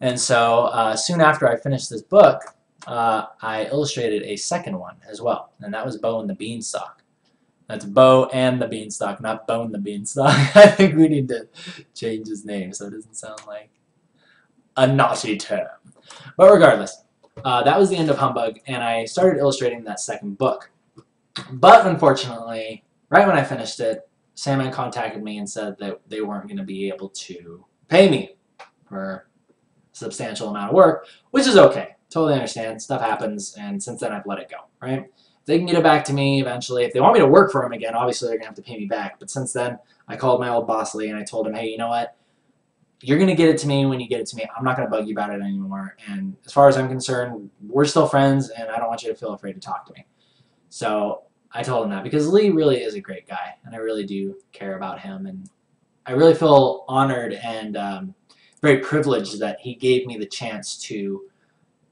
And so uh, soon after I finished this book, uh, I illustrated a second one as well, and that was Bow and the Beanstalk. That's Bow and the Beanstalk, not Bone the Beanstalk. I think we need to change his name so it doesn't sound like a naughty term. But regardless, uh, that was the end of Humbug, and I started illustrating that second book. But unfortunately, right when I finished it, Sandman contacted me and said that they weren't going to be able to pay me for a substantial amount of work, which is okay. Totally understand. Stuff happens, and since then I've let it go, right? If they can get it back to me eventually. If they want me to work for them again, obviously they're going to have to pay me back. But since then, I called my old boss, Lee, and I told him, hey, you know what? You're going to get it to me when you get it to me. I'm not going to bug you about it anymore. And as far as I'm concerned, we're still friends, and I don't want you to feel afraid to talk to me. So I told him that because Lee really is a great guy, and I really do care about him. And I really feel honored and um, very privileged that he gave me the chance to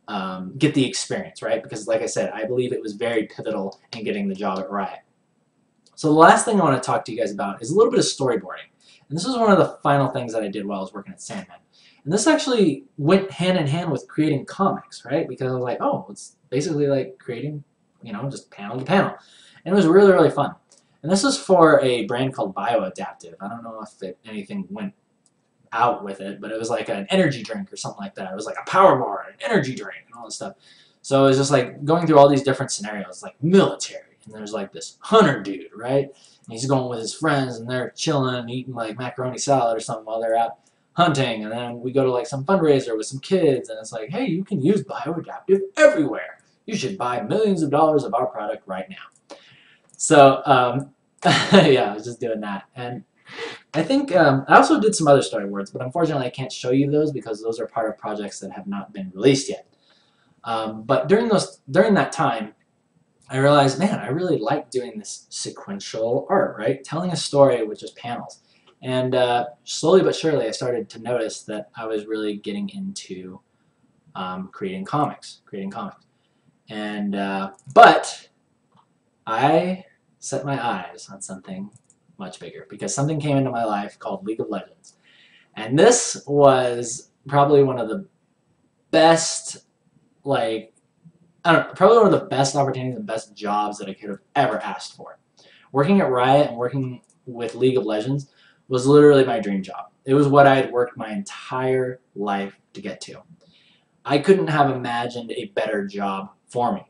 um, get the experience, right? Because like I said, I believe it was very pivotal in getting the job at Riot. So the last thing I want to talk to you guys about is a little bit of storyboarding. And this was one of the final things that I did while I was working at Sandman. And this actually went hand in hand with creating comics, right? Because I was like, oh, it's basically like creating, you know, just panel to panel. And it was really, really fun. And this was for a brand called BioAdaptive. I don't know if it, anything went out with it, but it was like an energy drink or something like that. It was like a power bar, an energy drink, and all this stuff. So it was just like going through all these different scenarios, like military. And there's like this hunter dude, right? And he's going with his friends, and they're chilling and eating like macaroni salad or something while they're out hunting. And then we go to like some fundraiser with some kids, and it's like, hey, you can use BioAdaptive everywhere. You should buy millions of dollars of our product right now. So um, yeah, I was just doing that. And I think um, I also did some other storyboards, but unfortunately I can't show you those because those are part of projects that have not been released yet. Um, but during those, during that time, I realized, man, I really like doing this sequential art, right? Telling a story with just panels. And uh, slowly but surely, I started to notice that I was really getting into um, creating comics, creating comics. And, uh, but I set my eyes on something much bigger because something came into my life called League of Legends. And this was probably one of the best, like, I don't know, probably one of the best opportunities and best jobs that I could have ever asked for. Working at Riot and working with League of Legends was literally my dream job. It was what I had worked my entire life to get to. I couldn't have imagined a better job for me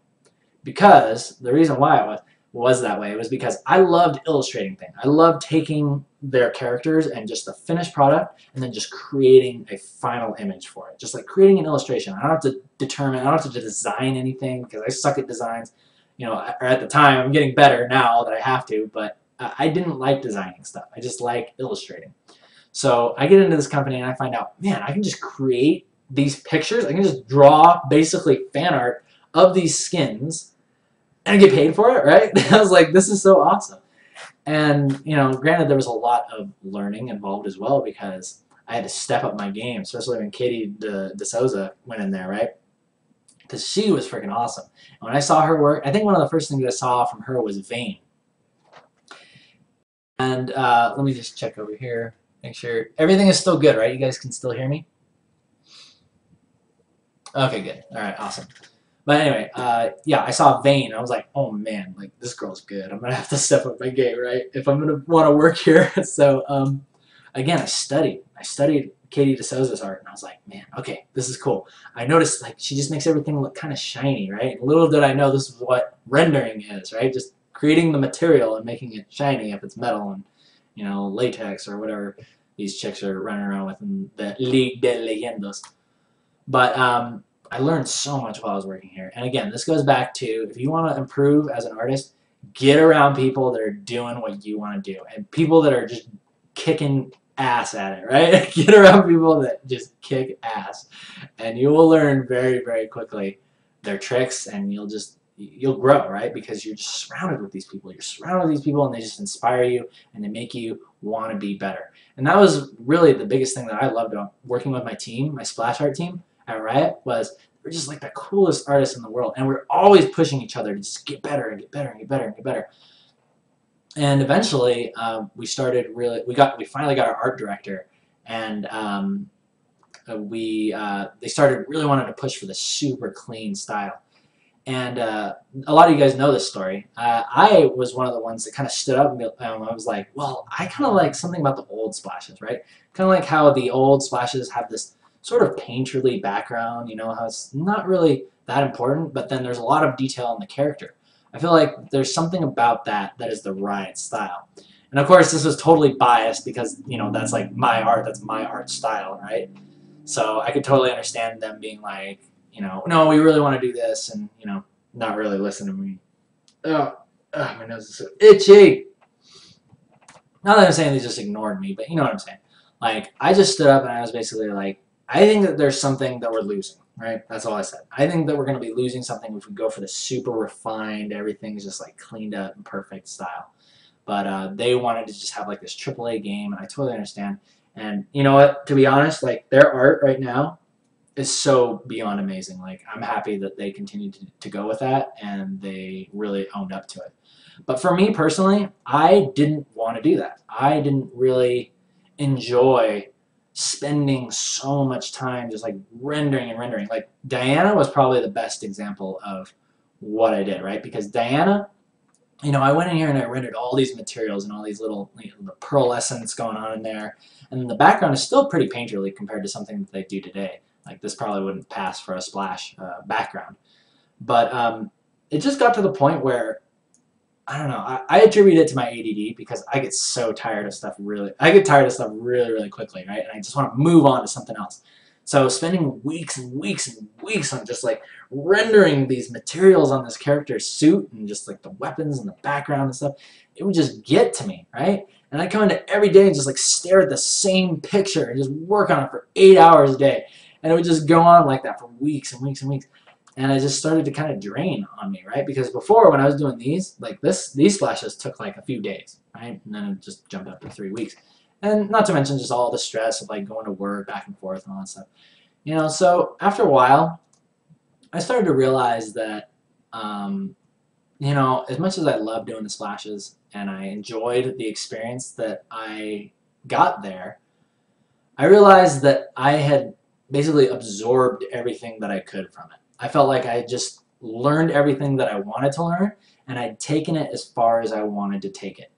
because the reason why I was was that way was because I loved illustrating things. I loved taking their characters and just the finished product and then just creating a final image for it. Just like creating an illustration. I don't have to determine, I don't have to design anything because I suck at designs. You know, or at the time, I'm getting better now that I have to, but I didn't like designing stuff. I just like illustrating. So I get into this company and I find out, man, I can just create these pictures. I can just draw basically fan art of these skins and I get paid for it, right? I was like, this is so awesome. And, you know, granted, there was a lot of learning involved as well because I had to step up my game, especially when Katie DeSouza went in there, right? Because she was freaking awesome. And when I saw her work, I think one of the first things I saw from her was Vayne. And uh, let me just check over here, make sure everything is still good, right? You guys can still hear me? Okay, good. All right, awesome. But anyway, uh, yeah, I saw Vayne. I was like, oh man, like this girl's good. I'm gonna have to step up my game, right? If I'm gonna want to work here. So um, again, I studied. I studied Katie DeSouza's art, and I was like, man, okay, this is cool. I noticed like she just makes everything look kind of shiny, right? Little did I know this is what rendering is, right? Just creating the material and making it shiny if it's metal and you know latex or whatever these chicks are running around with in the League de Legendos. But um. I learned so much while I was working here. And again, this goes back to, if you want to improve as an artist, get around people that are doing what you want to do and people that are just kicking ass at it, right? Get around people that just kick ass and you will learn very, very quickly their tricks and you'll just, you'll grow, right? Because you're just surrounded with these people. You're surrounded with these people and they just inspire you and they make you want to be better. And that was really the biggest thing that I loved about working with my team, my splash art team at Riot, was we're just like the coolest artists in the world and we're always pushing each other to just get better and get better and get better and get better. And eventually um, we started really we got we finally got our art director and um, we uh, they started really wanting to push for the super clean style. And uh, a lot of you guys know this story. Uh, I was one of the ones that kind of stood up and um, I was like, well, I kind of like something about the old splashes, right? Kind of like how the old splashes have this sort of painterly background, you know, how it's not really that important, but then there's a lot of detail in the character. I feel like there's something about that that is the Riot style. And of course, this was totally biased because, you know, that's like my art, that's my art style, right? So I could totally understand them being like, you know, no, we really want to do this and, you know, not really listen to me. Oh, oh my nose is so itchy. Not that I'm saying they just ignored me, but you know what I'm saying. Like, I just stood up and I was basically like, I think that there's something that we're losing, right? That's all I said. I think that we're going to be losing something if we go for the super refined, everything's just like cleaned up and perfect style. But uh, they wanted to just have like this triple A game, and I totally understand. And you know what? To be honest, like their art right now is so beyond amazing. Like I'm happy that they continued to, to go with that, and they really owned up to it. But for me personally, I didn't want to do that. I didn't really enjoy spending so much time just like rendering and rendering. Like Diana was probably the best example of what I did, right? Because Diana, you know, I went in here and I rendered all these materials and all these little, you know, the pearlescence going on in there. And the background is still pretty painterly compared to something that they do today. Like this probably wouldn't pass for a splash uh, background. But um, it just got to the point where I don't know. I, I attribute it to my A D D because I get so tired of stuff really, I get tired of stuff really, really quickly, right? And I just want to move on to something else. So spending weeks and weeks and weeks on just like rendering these materials on this character's suit and just like the weapons and the background and stuff, it would just get to me, right? And I come into every day and just like stare at the same picture and just work on it for eight hours a day. And it would just go on like that for weeks and weeks and weeks. And I just started to kind of drain on me, right? Because before, when I was doing these, like this, these splashes took like a few days, right? And then it just jumped up to three weeks. And not to mention just all the stress of like going to work back and forth and all that stuff. You know, so after a while, I started to realize that, um, you know, as much as I love doing the splashes and I enjoyed the experience that I got there, I realized that I had basically absorbed everything that I could from it. I felt like I had just learned everything that I wanted to learn, and I'd taken it as far as I wanted to take it.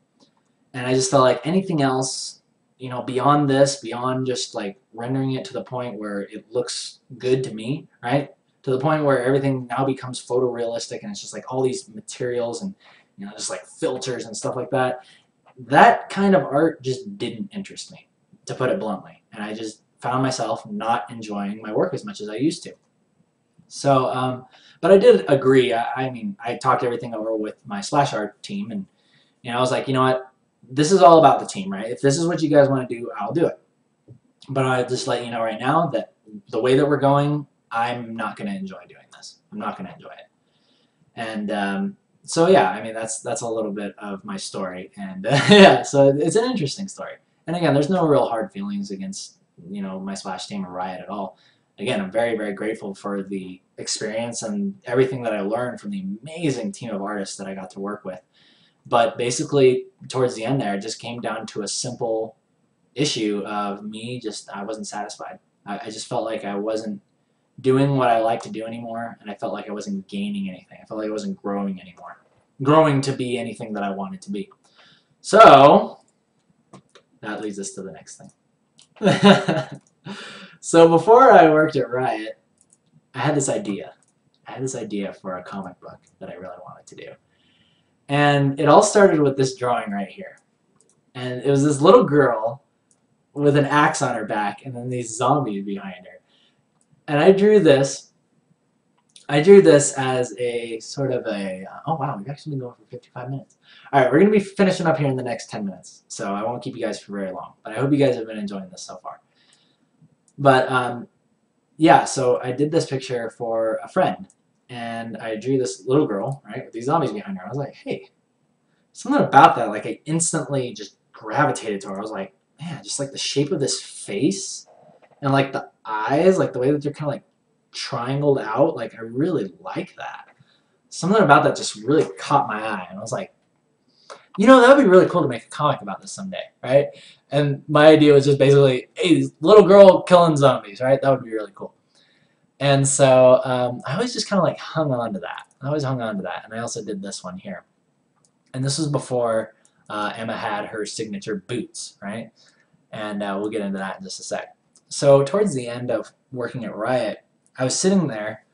And I just felt like anything else, you know, beyond this, beyond just like rendering it to the point where it looks good to me, right? to the point where everything now becomes photorealistic, and it's just like all these materials and, you know, just like filters and stuff like that. That kind of art just didn't interest me, to put it bluntly, and I just found myself not enjoying my work as much as I used to. So, um, but I did agree. I, I mean, I talked everything over with my slash art team, and you know, I was like, you know what, this is all about the team, right? If this is what you guys want to do, I'll do it. But I'll just let you know right now that the way that we're going, I'm not going to enjoy doing this. I'm not going to enjoy it. And um, so, yeah, I mean, that's that's a little bit of my story. And uh, yeah, so it's an interesting story. And again, there's no real hard feelings against, you know, my Splash team or Riot at all. Again, I'm very, very grateful for the experience and everything that I learned from the amazing team of artists that I got to work with. But basically, towards the end there, it just came down to a simple issue of me just, I wasn't satisfied. I, I just felt like I wasn't doing what I like to do anymore, and I felt like I wasn't gaining anything. I felt like I wasn't growing anymore. Growing to be anything that I wanted to be. So, that leads us to the next thing. So before I worked at Riot, I had this idea. I had this idea for a comic book that I really wanted to do. And it all started with this drawing right here. And it was this little girl with an axe on her back and then these zombies behind her. And I drew this, I drew this as a sort of a, oh wow, we've actually been going for fifty-five minutes. All right, we're going to be finishing up here in the next ten minutes, so I won't keep you guys for very long. But I hope you guys have been enjoying this so far. But um, yeah, so I did this picture for a friend, and I drew this little girl, right, with these zombies behind her. I was like, hey, something about that, like I instantly just gravitated to her. I was like, man, just like the shape of this face and like the eyes, like the way that they're kind of like triangled out, like I really like that. Something about that just really caught my eye, and I was like, you know, that would be really cool to make a comic about this someday, right? And my idea was just basically, hey, this little girl killing zombies, right? That would be really cool. And so um, I always just kind of like hung on to that. I always hung on to that, and I also did this one here. And this was before uh, Emma had her signature boots, right? And uh, we'll get into that in just a sec. So towards the end of working at Riot, I was sitting there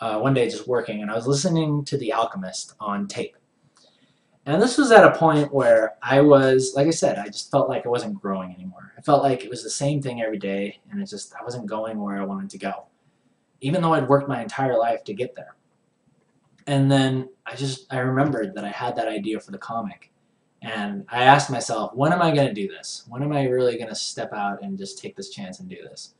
uh, one day just working, and I was listening to The Alchemist on tape. And this was at a point where I was, like I said, I just felt like I wasn't growing anymore. I felt like it was the same thing every day, and it just, I wasn't going where I wanted to go, even though I'd worked my entire life to get there. And then I just, I remembered that I had that idea for the comic. And I asked myself, when am I going to do this? When am I really going to step out and just take this chance and do this?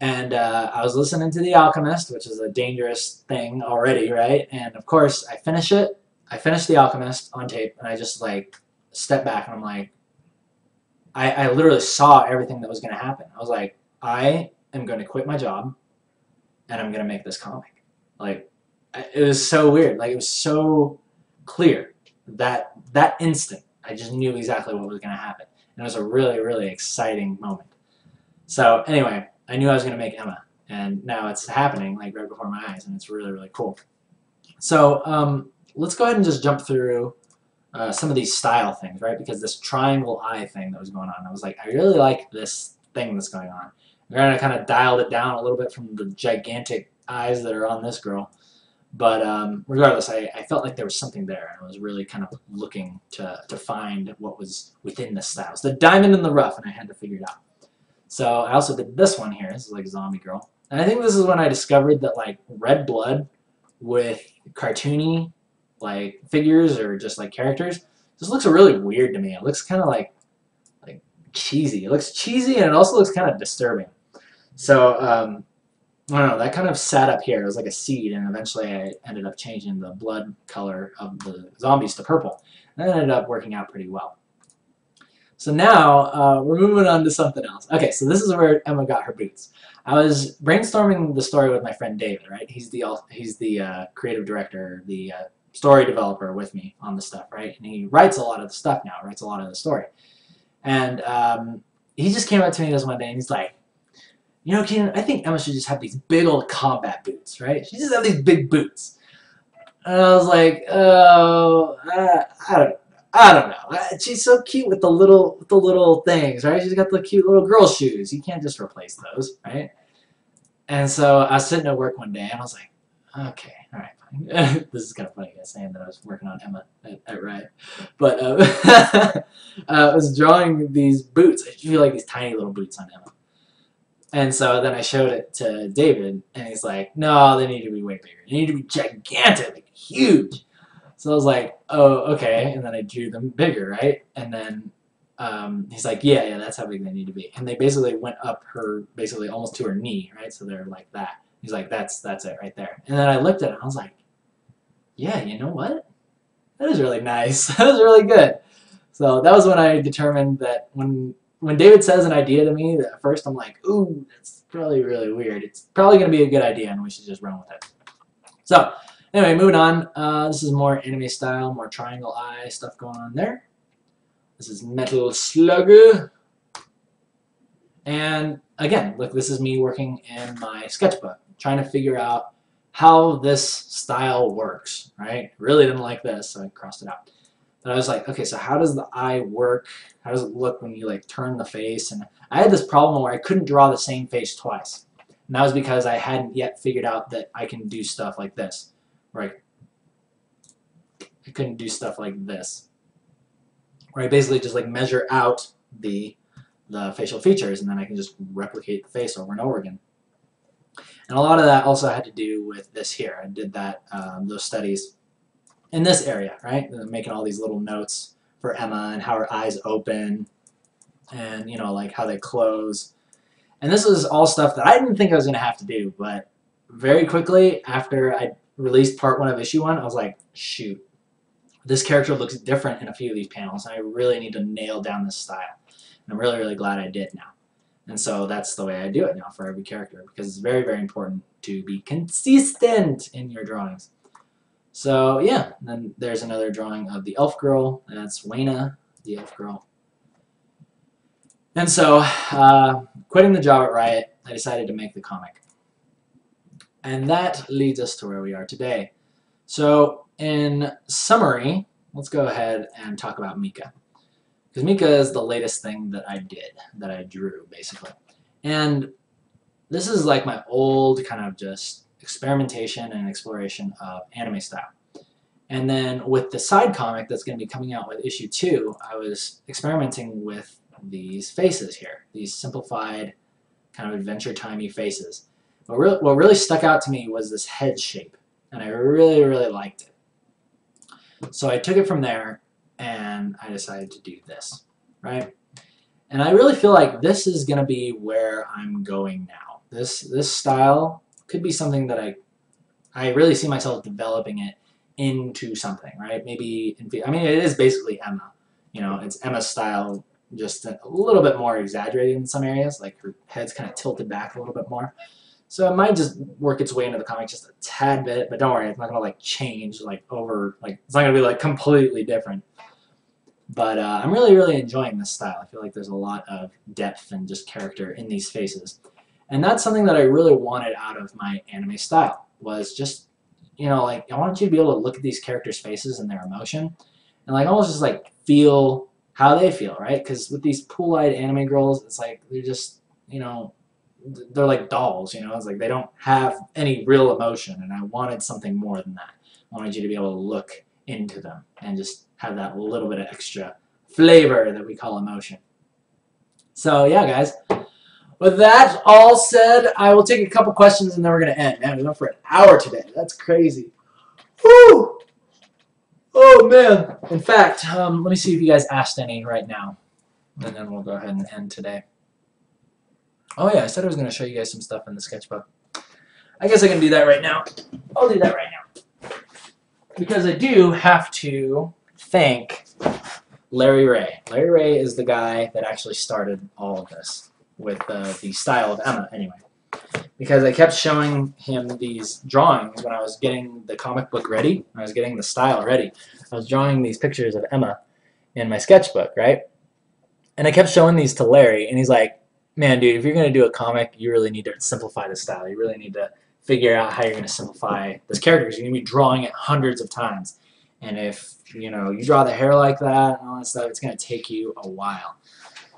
And uh, I was listening to The Alchemist, which is a dangerous thing already, right? And of course, I finish it. I finished The Alchemist on tape, and I just like step back, and I'm like, I, I literally saw everything that was going to happen. I was like, I am going to quit my job, and I'm going to make this comic. Like, it was so weird. Like, it was so clear. That that instant, I just knew exactly what was going to happen. And it was a really, really exciting moment. So anyway, I knew I was going to make Emma. And now it's happening like right before my eyes, and it's really, really cool. So um, let's go ahead and just jump through uh, some of these style things, right? Because this triangle eye thing that was going on, I was like, I really like this thing that's going on. And I kind of dialed it down a little bit from the gigantic eyes that are on this girl. But um, regardless, I, I felt like there was something there, and I was really kind of looking to, to find what was within the styles. The diamond in the rough, and I had to figure it out. So I also did this one here. This is like Zombie Girl. And I think this is when I discovered that like red blood with cartoony like figures or just like characters just looks really weird to me. It looks kind of like, like cheesy. It looks cheesy, and it also looks kind of disturbing. So um, I don't know, that kind of sat up here. It was like a seed, and eventually I ended up changing the blood color of the zombies to purple. And that ended up working out pretty well. So now uh, we're moving on to something else. Okay, so this is where Emma got her boots. I was brainstorming the story with my friend David, right? He's the, he's the uh, creative director, the uh, story developer with me on the stuff, right? And he writes a lot of the stuff now, writes a lot of the story. And um, he just came up to me this one day, and he's like, you know, Kienan, I think Emma should just have these big old combat boots, right? She just have these big boots. And I was like, oh, I, I don't know. I don't know. She's so cute with the little with the little things, right? She's got the cute little girl shoes. You can't just replace those, right? And so I was sitting at work one day, and I was like, okay, all right, fine. This is kind of funny, guys, saying that I was working on Emma at, at Riot. But uh, uh, I was drawing these boots. I drew like these tiny little boots on Emma. And so then I showed it to David, and he's like, no, they need to be way bigger. They need to be gigantic, like, huge. So I was like, oh, okay. And then I drew them bigger, right? And then um, he's like, yeah, yeah, that's how big they need to be. And they basically went up her, basically almost to her knee, right? So they're like that. He's like, that's that's it right there. And then I looked at it, and I was like, yeah, you know what? That is really nice. That was really good. So that was when I determined that when... When David says an idea to me, at first I'm like, ooh, that's probably really weird. It's probably going to be a good idea, and we should just run with it. So, anyway, moving on. Uh, this is more anime style, more triangle eye stuff going on there. This is Metal Slugger. And, again, look, this is me working in my sketchbook, trying to figure out how this style works, right? Really didn't like this, so I crossed it out. And I was like, okay, so how does the eye work? How does it look when you like turn the face? And I had this problem where I couldn't draw the same face twice. And that was because I hadn't yet figured out that I can do stuff like this. Right? I couldn't do stuff like this. Where I basically just like measure out the the facial features, and then I can just replicate the face over and over again. And a lot of that also had to do with this here. I did that um, those studies in this area, right? Making all these little notes for Emma and how her eyes open and, you know, like how they close. And this was all stuff that I didn't think I was going to have to do, but very quickly after I released part one of issue one, I was like, shoot, this character looks different in a few of these panels, and I really need to nail down this style. And I'm really, really glad I did now. And so that's the way I do it now for every character, because it's very, very important to be consistent in your drawings. So yeah, and then there's another drawing of the elf girl. That's Wayna, the elf girl. And so, uh, quitting the job at Riot, I decided to make the comic. And that leads us to where we are today. So in summary, let's go ahead and talk about Mika. Because Mika is the latest thing that I did, that I drew, basically. And this is like my old kind of just experimentation and exploration of anime style. And then with the side comic that's going to be coming out with issue two, I was experimenting with these faces here, these simplified kind of adventure timey faces. But re what really stuck out to me was this head shape, and I really, really liked it. So I took it from there and I decided to do this, right? And I really feel like this is going to be where I'm going now. This, this style could be something that I, I really see myself developing it into something, right? Maybe, I mean, it is basically Emma. You know, it's Emma's style, just a little bit more exaggerated in some areas. Like her head's kind of tilted back a little bit more. So it might just work its way into the comic just a tad bit, but don't worry, it's not gonna like change like over, like it's not gonna be like completely different. But uh, I'm really, really enjoying this style. I feel like there's a lot of depth and just character in these faces. And that's something that I really wanted out of my anime style, was just, you know, like, I wanted you to be able to look at these characters' faces and their emotion, and like almost just like feel how they feel, right? Because with these pool-eyed anime girls, it's like they're just, you know, they're like dolls, you know? It's like they don't have any real emotion, and I wanted something more than that. I wanted you to be able to look into them and just have that little bit of extra flavor that we call emotion. So, yeah, guys. With that all said, I will take a couple questions and then we're going to end. Man, we went for an hour today. That's crazy. Woo! Oh, man. In fact, um, let me see if you guys asked any right now. And then we'll go ahead and end today. Oh, yeah, I said I was going to show you guys some stuff in the sketchbook. I guess I can do that right now. I'll do that right now. Because I do have to thank Larry Ray. Larry Ray is the guy that actually started all of this. With uh, the style of Emma, anyway. Because I kept showing him these drawings when I was getting the comic book ready, when I was getting the style ready. I was drawing these pictures of Emma in my sketchbook, right? And I kept showing these to Larry, and he's like, man, dude, if you're going to do a comic, you really need to simplify the style. You really need to figure out how you're going to simplify this character, because you're going to be drawing it hundreds of times. And if, you know, you draw the hair like that and all that stuff, it's going to take you a while.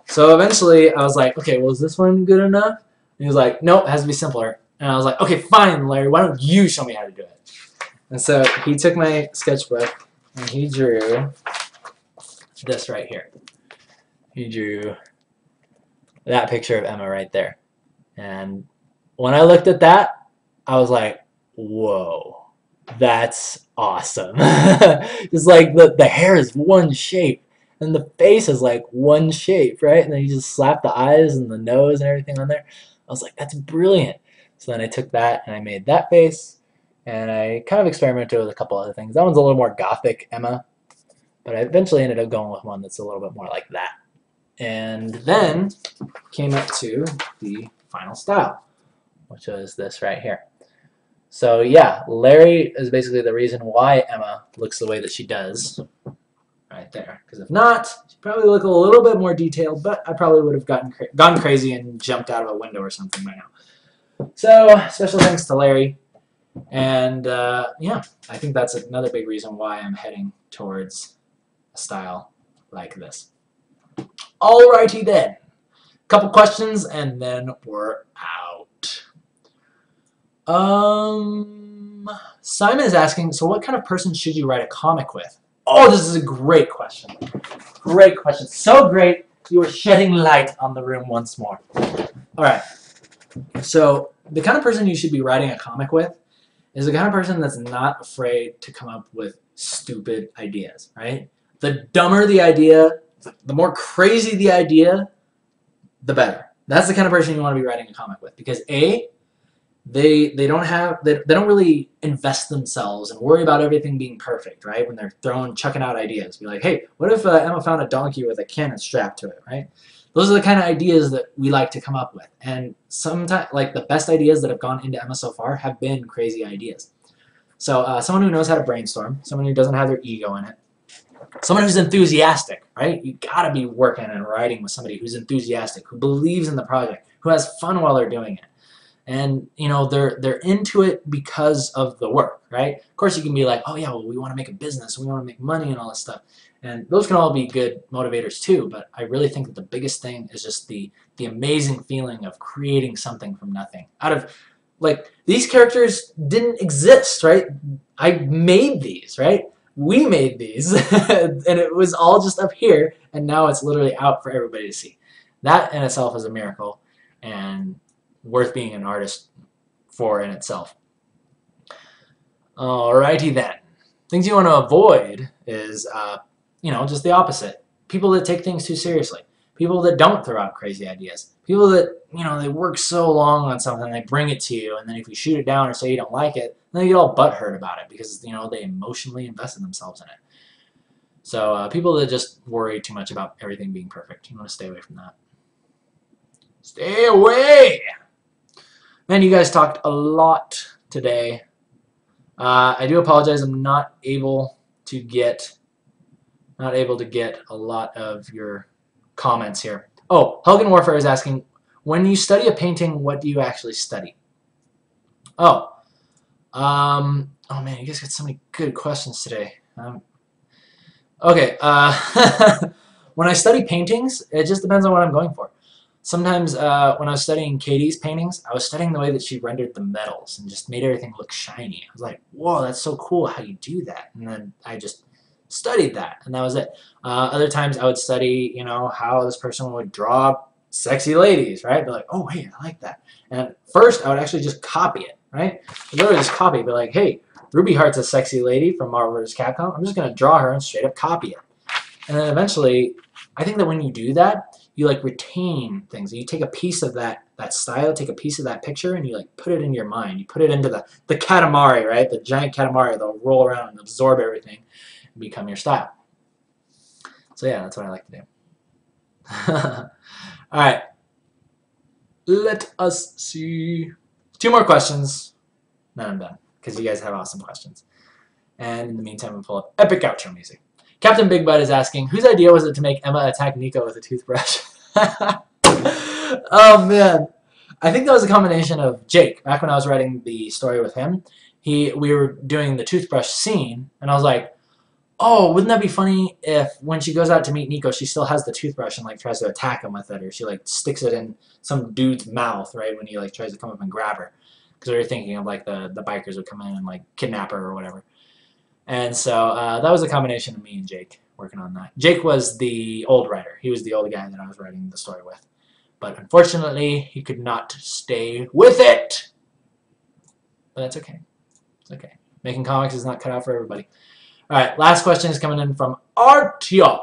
So eventually, I was like, okay, well, is this one good enough? And he was like, nope, it has to be simpler. And I was like, okay, fine, Larry, why don't you show me how to do it? And so he took my sketchbook and he drew this right here. He drew that picture of Emma right there. And when I looked at that, I was like, whoa, that's awesome. Just like the, the hair is one shape and the face is like one shape, right? And then you just slap the eyes and the nose and everything on there. I was like, that's brilliant. So then I took that and I made that face, and I kind of experimented with a couple other things. That one's a little more gothic, Emma, but I eventually ended up going with one that's a little bit more like that. And then came up to the final style, which was this right here. So yeah, Larry is basically the reason why Emma looks the way that she does right there. Because if not, she'd probably look a little bit more detailed, but I probably would have gotten cra gone crazy and jumped out of a window or something by now. So special thanks to Larry. And uh, yeah, I think that's another big reason why I'm heading towards a style like this. Alrighty then. Couple questions and then we're out. Um, Simon is asking, so what kind of person should you write a comic with? Oh, this is a great question. Great question. So great, you are shedding light on the room once more. Alright, so the kind of person you should be writing a comic with is the kind of person that's not afraid to come up with stupid ideas, right? The dumber the idea, the more crazy the idea, the better. That's the kind of person you want to be writing a comic with, because A, they they don't have they, they don't really invest themselves and worry about everything being perfect, right? When they're throwing chucking out ideas, be like, hey, what if uh, Emma found a donkey with a cannon strapped to it, right? Those are the kind of ideas that we like to come up with, and sometimes like the best ideas that have gone into Emma so far have been crazy ideas. So uh, someone who knows how to brainstorm, someone who doesn't have their ego in it. Someone who's enthusiastic, right? You gotta be working and writing with somebody who's enthusiastic, who believes in the project, who has fun while they're doing it. And, you know, they're they're into it because of the work, right? Of course you can be like, oh yeah, well, we want to make a business, we want to make money and all this stuff. And those can all be good motivators too, but I really think that the biggest thing is just the the amazing feeling of creating something from nothing. Out of like these characters didn't exist, right? I made these, right? We made these, and it was all just up here, and now it's literally out for everybody to see. That in itself is a miracle, and worth being an artist for in itself. Alrighty then. Things you want to avoid is, uh, you know, just the opposite. People that take things too seriously. People that don't throw out crazy ideas. People that, you know, they work so long on something, they bring it to you, and then if you shoot it down or say you don't like it, then they get all butthurt about it because, you know, they emotionally invested themselves in it. So uh, people that just worry too much about everything being perfect, you want to stay away from that. Stay away! Man, you guys talked a lot today. Uh, I do apologize, I'm not able to get, not able to get a lot of your comments here. Oh, Helgen Warfare is asking, when you study a painting, what do you actually study? Oh, um, oh man, you guys got so many good questions today. Um, okay, uh, when I study paintings, it just depends on what I'm going for. Sometimes uh, when I was studying Katie's paintings, I was studying the way that she rendered the metals and just made everything look shiny. I was like, whoa, that's so cool how you do that. And then I just studied that, and that was it. Uh, other times I would study, you know, how this person would draw sexy ladies, right? Be like, oh, hey, I like that. And at first I would actually just copy it, right? I'd literally just copy, be like, hey, Ruby Heart's a sexy lady from Marvel versus. Capcom. I'm just going to draw her and straight up copy it. And then eventually, I think that when you do that, you like retain things. You take a piece of that that style, take a piece of that picture, and you like put it in your mind. You put it into the the Katamari, right? The giant Katamari that'll roll around and absorb everything and become your style. So yeah, that's what I like to do. All right, let us see. Two more questions, then I'm done because you guys have awesome questions. And in the meantime, we'll pull up epic outro music. Captain Big Butt is asking, whose idea was it to make Emma attack Nico with a toothbrush? Oh, man. I think that was a combination of Jake. Back when I was writing the story with him, he we were doing the toothbrush scene, and I was like, oh, wouldn't that be funny if when she goes out to meet Nico, she still has the toothbrush and like tries to attack him with it, or she like sticks it in some dude's mouth, right, when he like tries to come up and grab her. because we were thinking of like the the bikers would come in and like kidnap her or whatever. And so uh, that was a combination of me and Jake working on that. Jake was the old writer. He was the old guy that I was writing the story with. But unfortunately, he could not stay with it. But that's okay. It's okay. Making comics is not cut out for everybody. All right, last question is coming in from Artyom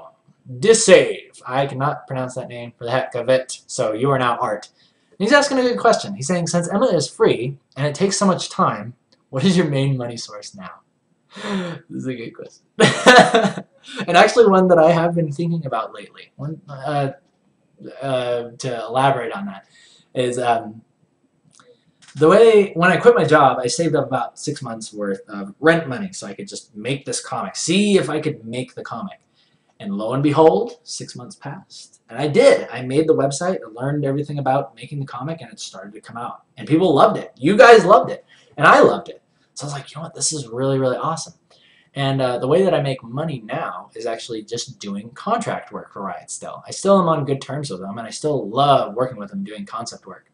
Disave. I cannot pronounce that name for the heck of it, so you are now Art. And he's asking a good question. He's saying, since Emma is free and it takes so much time, what is your main money source now? This is a good question. And actually one that I have been thinking about lately. One uh, uh, to elaborate on that is um, the way when I quit my job, I saved up about six months worth of rent money so I could just make this comic, see if I could make the comic. And lo and behold, six months passed. And I did. I made the website. I learned everything about making the comic, and it started to come out. And people loved it. You guys loved it. And I loved it. So I was like, you know what, this is really, really awesome. And uh, the way that I make money now is actually just doing contract work for Riot still. I still am on good terms with them, and I still love working with them doing concept work.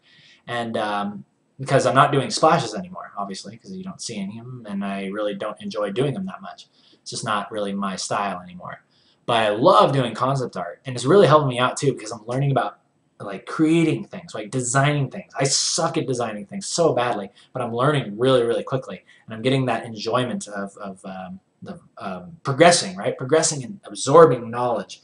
And um, because I'm not doing splashes anymore, obviously, because you don't see any of them, and I really don't enjoy doing them that much. It's just not really my style anymore. But I love doing concept art, and it's really helping me out too because I'm learning about like creating things, like designing things. I suck at designing things so badly, but I'm learning really, really quickly, and I'm getting that enjoyment of, of um, the um, progressing, right? Progressing and absorbing knowledge,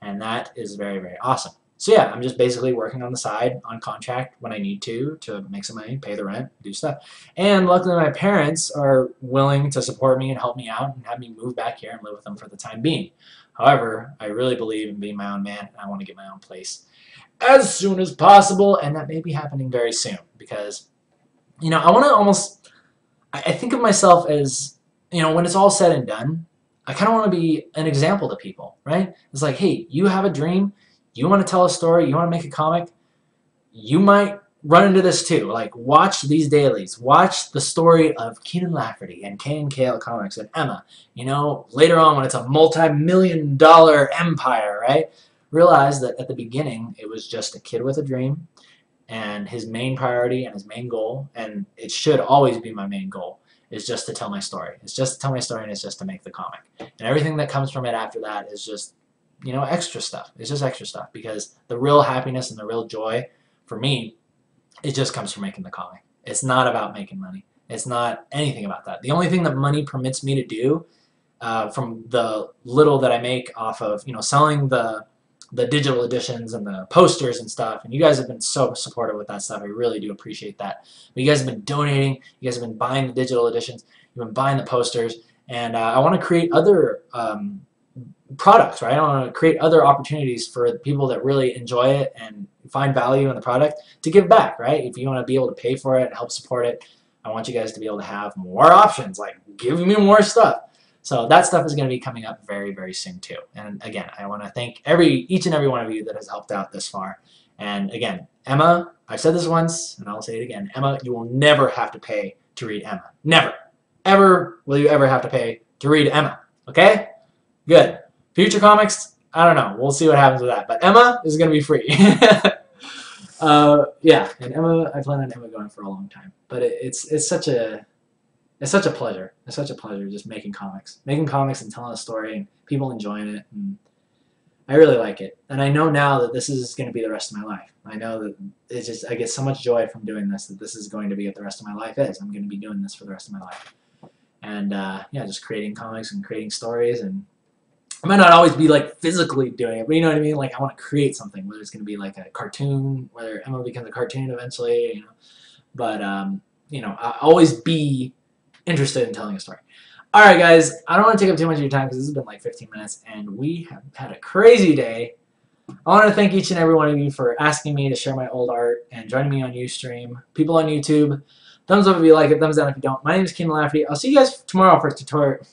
and that is very, very awesome. So yeah, I'm just basically working on the side, on contract when I need to, to make some money, pay the rent, do stuff. And luckily my parents are willing to support me and help me out and have me move back here and live with them for the time being. However, I really believe in being my own man, and I want to get my own place as soon as possible, and that may be happening very soon because, you know, I want to almost, I think of myself as, you know, when it's all said and done, I kind of want to be an example to people, right? It's like, hey, you have a dream, you want to tell a story, you want to make a comic, you might run into this too. Like, watch these dailies, watch the story of Kienan Lafferty and K N K L Comics and Emma, you know, later on when it's a multi-million dollar empire, right? Realize that at the beginning it was just a kid with a dream, and his main priority and his main goal, and it should always be my main goal, is just to tell my story. It's just to tell my story, and it's just to make the comic. And everything that comes from it after that is just, you know, extra stuff. It's just extra stuff because the real happiness and the real joy for me, it just comes from making the comic. It's not about making money. It's not anything about that. The only thing that money permits me to do uh, from the little that I make off of, you know, selling the the digital editions and the posters and stuff, and you guys have been so supportive with that stuff. I really do appreciate that. But you guys have been donating, you guys have been buying the digital editions, you've been buying the posters, and uh, I want to create other um, products, right? I want to create other opportunities for people that really enjoy it and find value in the product to give back, right? If you want to be able to pay for it and help support it, I want you guys to be able to have more options, like give me more stuff. So that stuff is going to be coming up very, very soon too. And again, I want to thank every, each and every one of you that has helped out this far. And again, Emma, I've said this once, and I'll say it again. Emma, you will never have to pay to read Emma. Never. Ever will you ever have to pay to read Emma. Okay? Good. Future comics, I don't know. We'll see what happens with that. But Emma is going to be free. uh, yeah, and Emma, I plan on Emma going for a long time. But it, it's it's such a... It's such a pleasure. It's such a pleasure just making comics. Making comics and telling a story and people enjoying it. And I really like it. And I know now that this is going to be the rest of my life. I know that it's just, I get so much joy from doing this that this is going to be what the rest of my life is. I'm going to be doing this for the rest of my life. And uh, yeah, just creating comics and creating stories. And I might not always be like physically doing it, but you know what I mean? Like I want to create something, whether it's going to be like a cartoon, whether Emma becomes a cartoon eventually, you know. But, um, you know, I'll always be interested in telling a story. All right, guys, I don't want to take up too much of your time because this has been like fifteen minutes, and we have had a crazy day. I want to thank each and every one of you for asking me to share my old art and joining me on Ustream. People on YouTube, thumbs up if you like it, thumbs down if you don't. My name is Kienan Lafferty. I'll see you guys tomorrow for tutorial.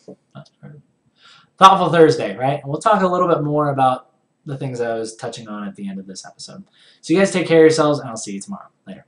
Thoughtful Thursday, right? And we'll talk a little bit more about the things I was touching on at the end of this episode. So you guys take care of yourselves, and I'll see you tomorrow. Later.